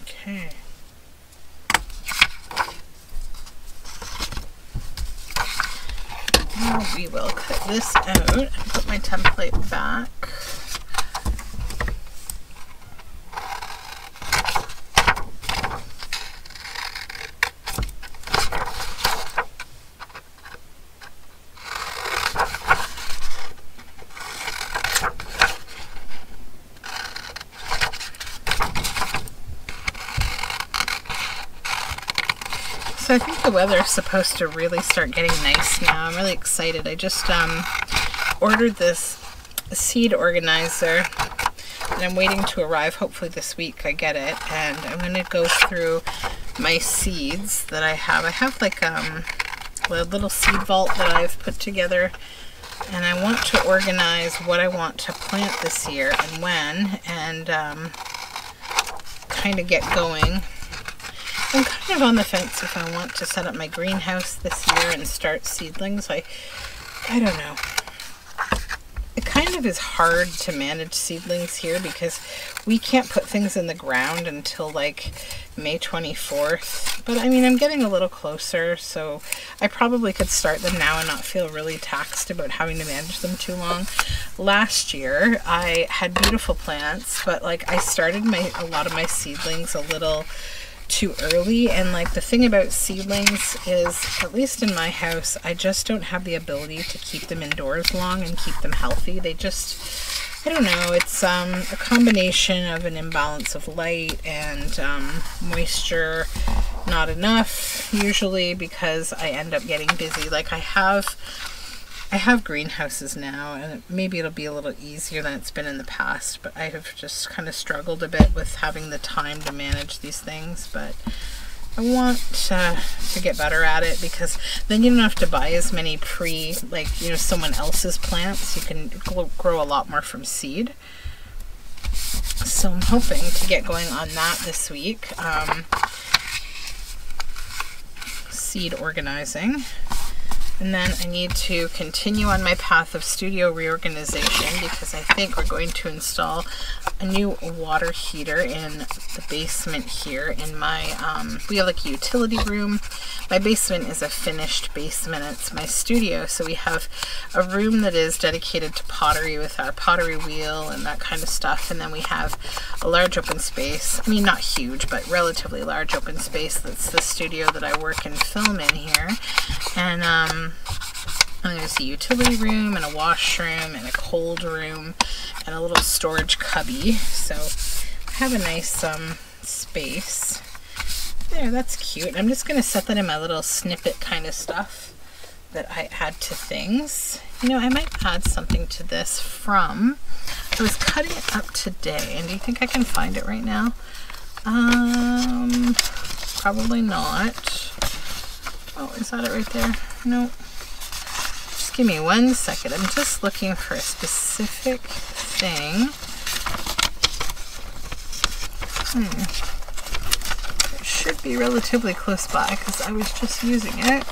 Okay. Now we will cut this out and put my template back. So I think the weather is supposed to really start getting nice now. I'm really excited. I just ordered this seed organizer, and I'm waiting to arrive. Hopefully this week I get it, and I'm going to go through my seeds that I have. I have like a little seed vault that I've put together, and I want to organize what I want to plant this year and when, and kind of get going. I'm kind of on the fence if I want to set up my greenhouse this year and start seedlings. I don't know. It kind of is hard to manage seedlings here because we can't put things in the ground until like May 24th. But I mean, I'm getting a little closer, so I probably could start them now and not feel really taxed about having to manage them too long. Last year, I had beautiful plants, but like I started a lot of my seedlings a little too early, and like the thing about seedlings is, at least in my house, I just don't have the ability to keep them indoors long and keep them healthy. They just, I don't know, it's a combination of an imbalance of light and moisture, not enough usually, because I end up getting busy. Like I have greenhouses now, and maybe it'll be a little easier than it's been in the past, but I have just kind of struggled a bit with having the time to manage these things. But I want to get better at it, because then you don't have to buy as many someone else's plants. You can grow a lot more from seed. So I'm hoping to get going on that this week. Seed organizing. And then I need to continue on my path of studio reorganization because I think we're going to install a new water heater in the basement here in my, we have like a utility room. My basement is a finished basement. It's my studio. So we have a room that is dedicated to pottery with our pottery wheel and that kind of stuff. And then we have a large open space. I mean, not huge, but relatively large open space. That's the studio that I work and film in here. And there's a utility room and a washroom and a cold room and a little storage cubby. So I have a nice space there. That's cute. I'm just gonna set that in my little snippet kind of stuff that I add to things. You know, I might add something to this from, I was cutting it up today, and do you think I can find it right now? Probably not. Oh, is that it right there? No. Nope. Just give me 1 second. I'm just looking for a specific thing. It should be relatively close by because I was just using it.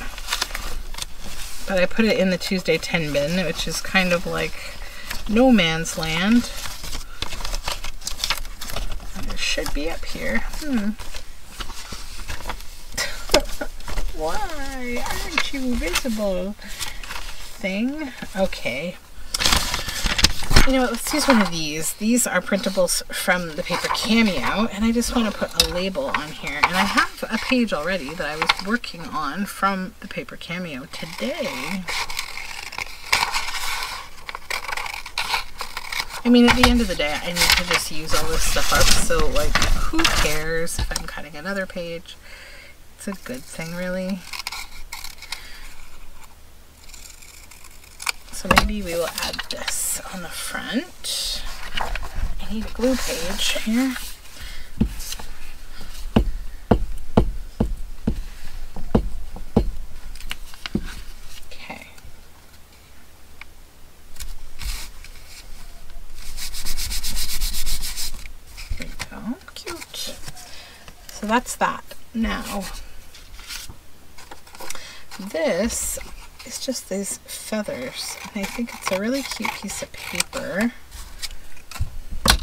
But I put it in the Tuesday 10 bin, which is kind of like no man's land. And it should be up here. Why aren't you visible, thing? Okay. You know, let's use one of these. These are printables from the Paper Cameo, and I just want to put a label on here. And I have a page already that I was working on from the Paper Cameo today. I mean, at the end of the day, I need to just use all this stuff up, so, like, who cares if I'm cutting another page? It's a good thing, really. So maybe we will add this on the front. I need a glue page here. Okay. There you go. Cute. So that's that. Now, this is just these feathers, and I think it's a really cute piece of paper. I'm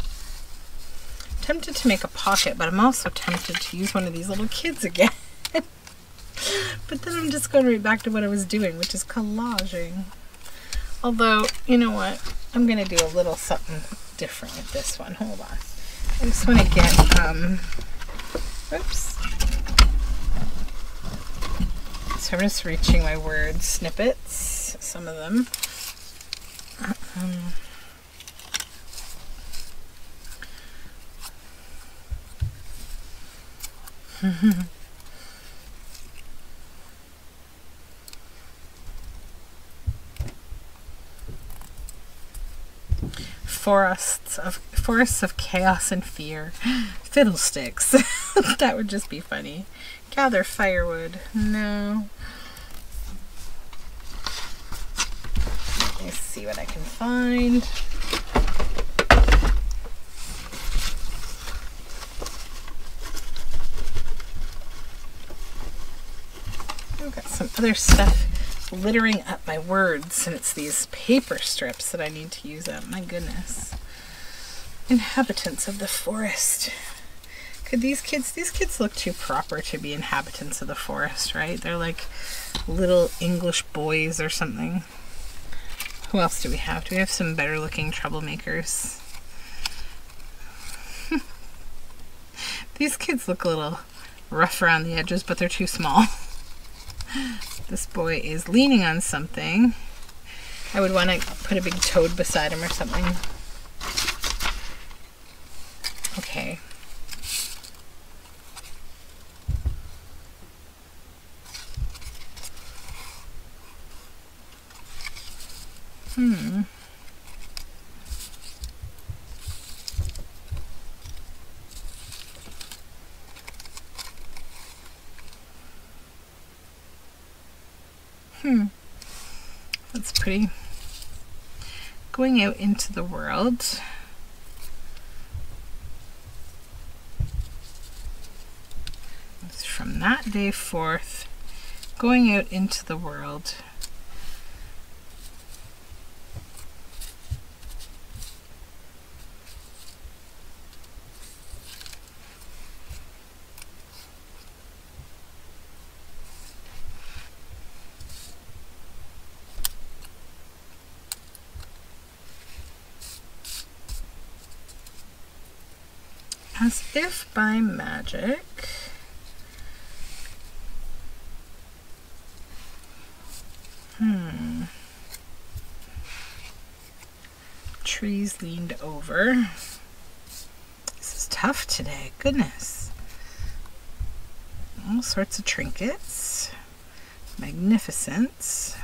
tempted to make a pocket, but I'm also tempted to use one of these little kids again. But then I'm just going right back to what I was doing, which is collaging. Although, you know what? I'm going to do a little something different with this one. Hold on. I just want to get, oops. So I'm just reaching my word snippets, some of them. Forests of chaos and fear. Fiddlesticks. That would just be funny. Gather firewood. No. Let me see what I can find. I've got some other stuff littering up my words, and it's these paper strips that I need to use up. My goodness. Inhabitants of the forest. Could these kids look too proper to be inhabitants of the forest, right? They're like little English boys or something. Who else do we have? Do we have some better looking troublemakers? These kids look a little rough around the edges, but they're too small. This boy is leaning on something. I would want to put a big toad beside him or something. Okay. That's pretty. Going out into the world. It's from that day forth, going out into the world as if by magic, trees leaned over. This is tough today, goodness. All sorts of trinkets, magnificence.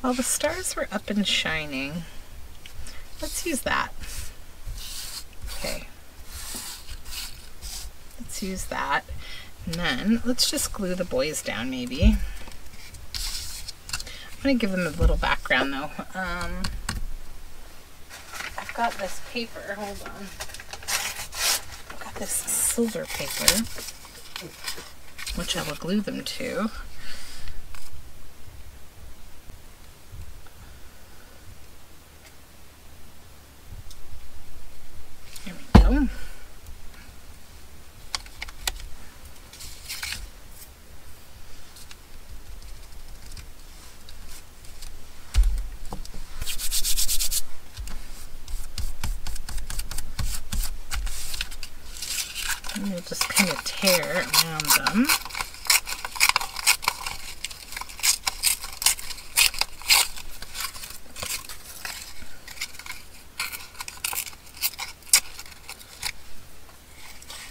While the stars were up and shining, let's use that. Okay, let's use that. And then let's just glue the boys down maybe. I'm gonna give them a little background though. I've got this paper, hold on. I've got this silver paper, which I will glue them to. There we go. We'll just kind of tear around them.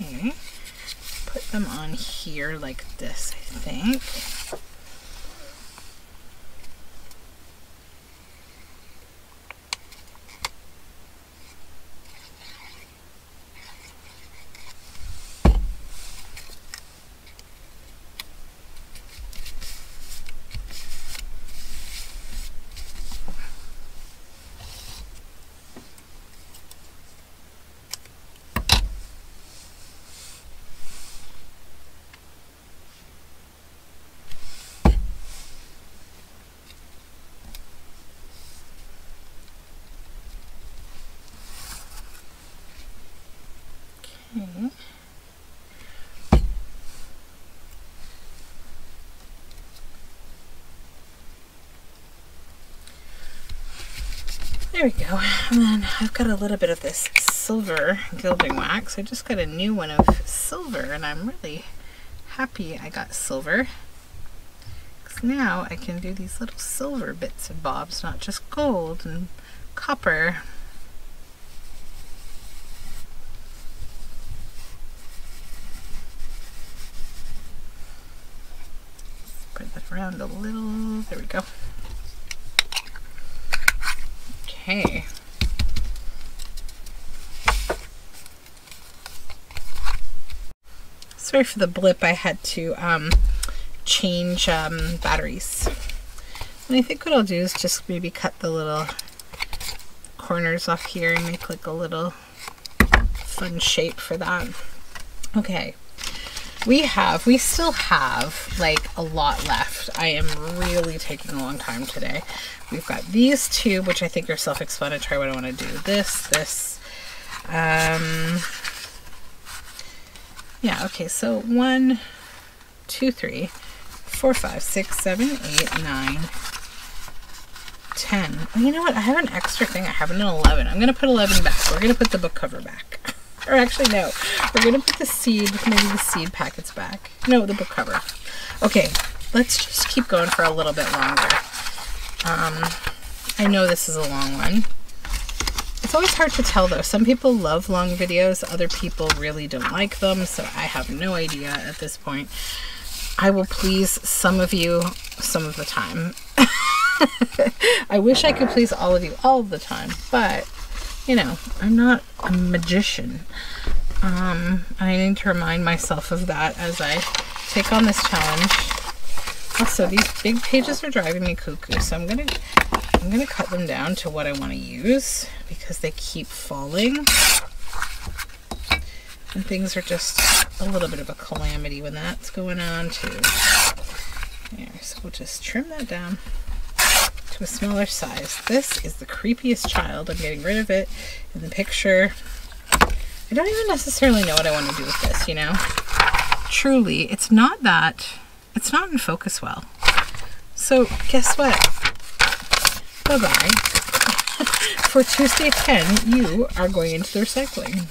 Okay, put them on here like this, I think. There we go. And then I've got a little bit of this silver gilding wax. I just got a new one of silver and I'm really happy I got silver, because now I can do these little silver bits and bobs, not just gold and copper. Spread that around a little. There we go. Okay. Sorry for the blip. I had to change batteries. And I think what I'll do is just maybe cut the little corners off here and make like a little fun shape for that. Okay. We still have like a lot left. I am really taking a long time today. We've got these two, which I think are self-explanatory what I want to do. Yeah, okay, so 1, 2, 3, 4, 5, 6, 7, 8, 9, 10. Well, you know what? I have an extra thing. I have an 11. I'm going to put 11 back. We're going to put the book cover back. Or actually, no. We're going to put the seed, maybe the seed packets back. No, the book cover. Okay, let's just keep going for a little bit longer. I know this is a long one. It's always hard to tell though. Some people love long videos, other people really don't like them, so I have no idea at this point. I will please some of you some of the time. I wish I could please all of you all the time, but you know, I'm not a magician. I need to remind myself of that as I take on this challenge. Also, these big pages are driving me cuckoo, so I'm gonna cut them down to what I want to use because they keep falling, and things are just a little bit of a calamity when that's going on too. There, so we'll just trim that down to a smaller size. This is the creepiest child. I'm getting rid of it in the picture. I don't even necessarily know what I want to do with this, you know? Truly, it's not that. It's not in focus well. So guess what? Bye-bye. For Tuesday 10, you are going into the recycling.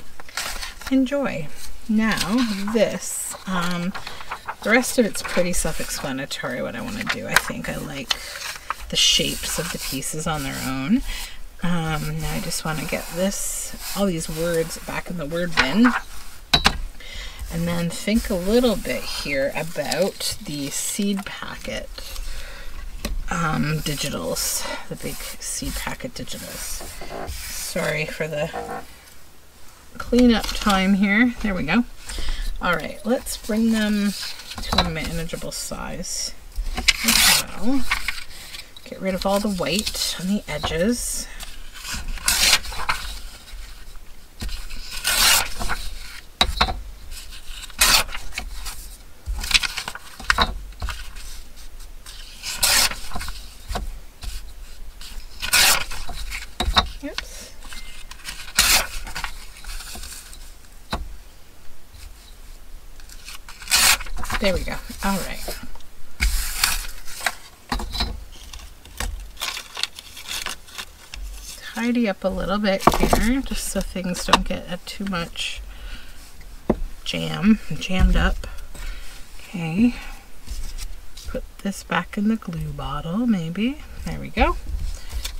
Enjoy. Now, this, the rest of it's pretty self-explanatory what I want to do. I think I like the shapes of the pieces on their own. Now I just want to get this, all these words back in the word bin. And then think a little bit here about the seed packet digitals, the big seed packet digitals. Sorry for the cleanup time here. There we go. All right, let's bring them to a manageable size as well. Get rid of all the white on the edges. There we go. All right. Tidy up a little bit here, just so things don't get too much jammed up. Okay. Put this back in the glue bottle, maybe. There we go.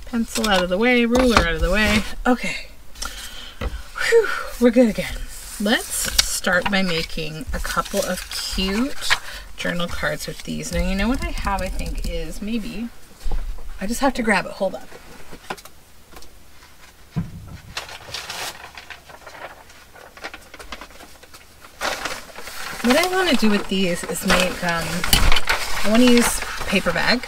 Pencil out of the way, ruler out of the way. Okay. Whew, we're good again. Let's start by making a couple of cute journal cards with these. Now, you know what I have, I think, is maybe, I just have to grab it, hold up. What I want to do with these is make, I want to use paper bag.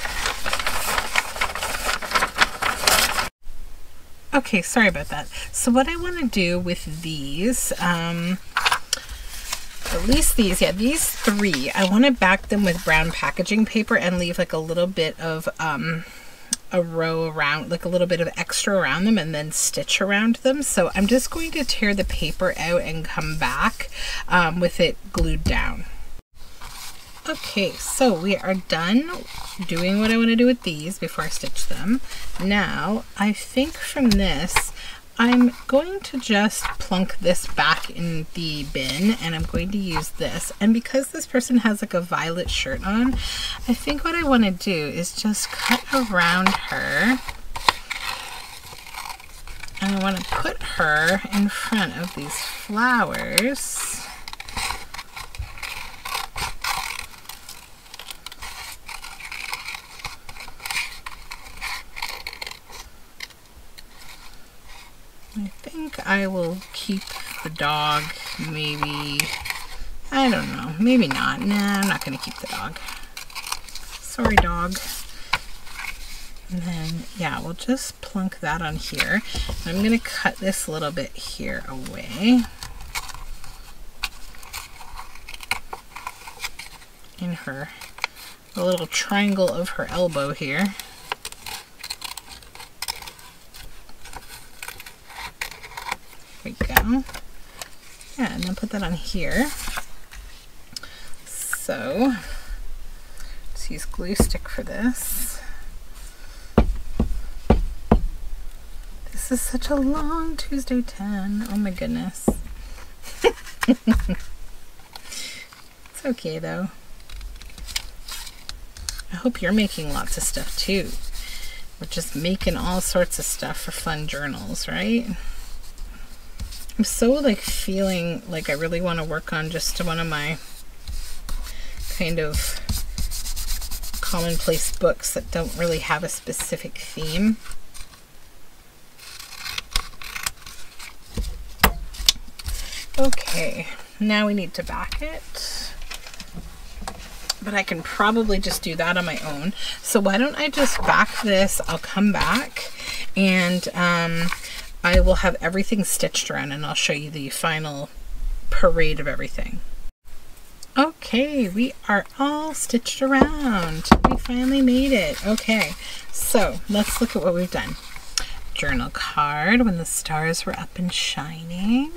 Okay, sorry about that. So what I want to do with these, at least these, yeah, these three, I want to back them with brown packaging paper and leave like a little bit of a row around, like a little bit of extra around them, and then stitch around them. So I'm just going to tear the paper out and come back with it glued down. Okay, so we are done doing what I want to do with these before I stitch them. Now, I think from this, I'm going to just plunk this back in the bin, and I'm going to use this. And because this person has like a violet shirt on, I think what I want to do is just cut around her, and I want to put her in front of these flowers. I think I will keep the dog, maybe, I don't know, maybe not. Nah, I'm not going to keep the dog. Sorry, dog. And then, yeah, we'll just plunk that on here. I'm going to cut this little bit here away. In her, the little triangle of her elbow here. Yeah, and then put that on here. So, let's use glue stick for this. This is such a long Tuesday 10. Oh my goodness. It's okay though. I hope you're making lots of stuff too. We're just making all sorts of stuff for fun journals, right? I'm so like feeling like I really want to work on just one of my kind of commonplace books that don't really have a specific theme. Okay, now we need to back it. But I can probably just do that on my own. So why don't I just back this? I'll come back and I will have everything stitched around, and I'll show you the final parade of everything. Okay, we are all stitched around. We finally made it. Okay, so let's look at what we've done. Journal card, when the stars were up and shining.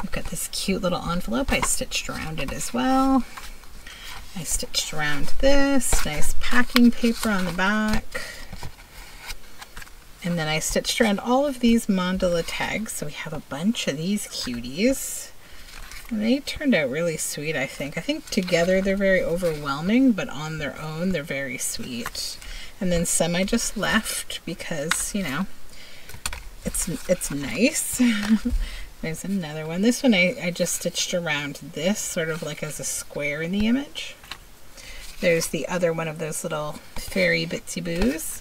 We've got this cute little envelope. I stitched around it as well. I stitched around this. Nice packing paper on the back. And then I stitched around all of these mandala tags, so we have a bunch of these cuties. And they turned out really sweet, I think. I think together they're very overwhelming, but on their own they're very sweet. And then some I just left because, you know, it's nice. There's another one. This one I just stitched around this, sort of like as a square in the image. There's the other one of those little fairy bitsy boos.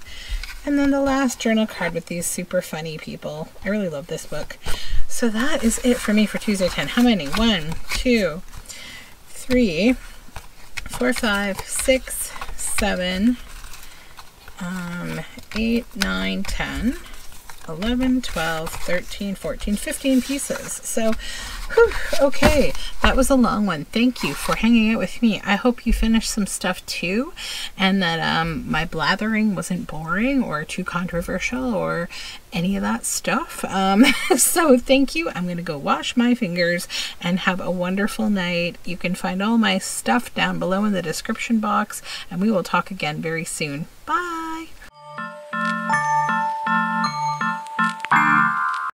And then the last journal card with these super funny people. I really love this book. So that is it for me for Tuesday 10. How many? 1, 2, 3, 4, 5, 6, 7, 8, 9, 10, 11, 12, 13, 14, 15 pieces. So, whew, okay, that was a long one. Thank you for hanging out with me. I hope you finished some stuff too, and that my blathering wasn't boring or too controversial or any of that stuff. So thank you. I'm gonna go wash my fingers and have a wonderful night. You can find all my stuff down below in the description box, and we will talk again very soon. Bye.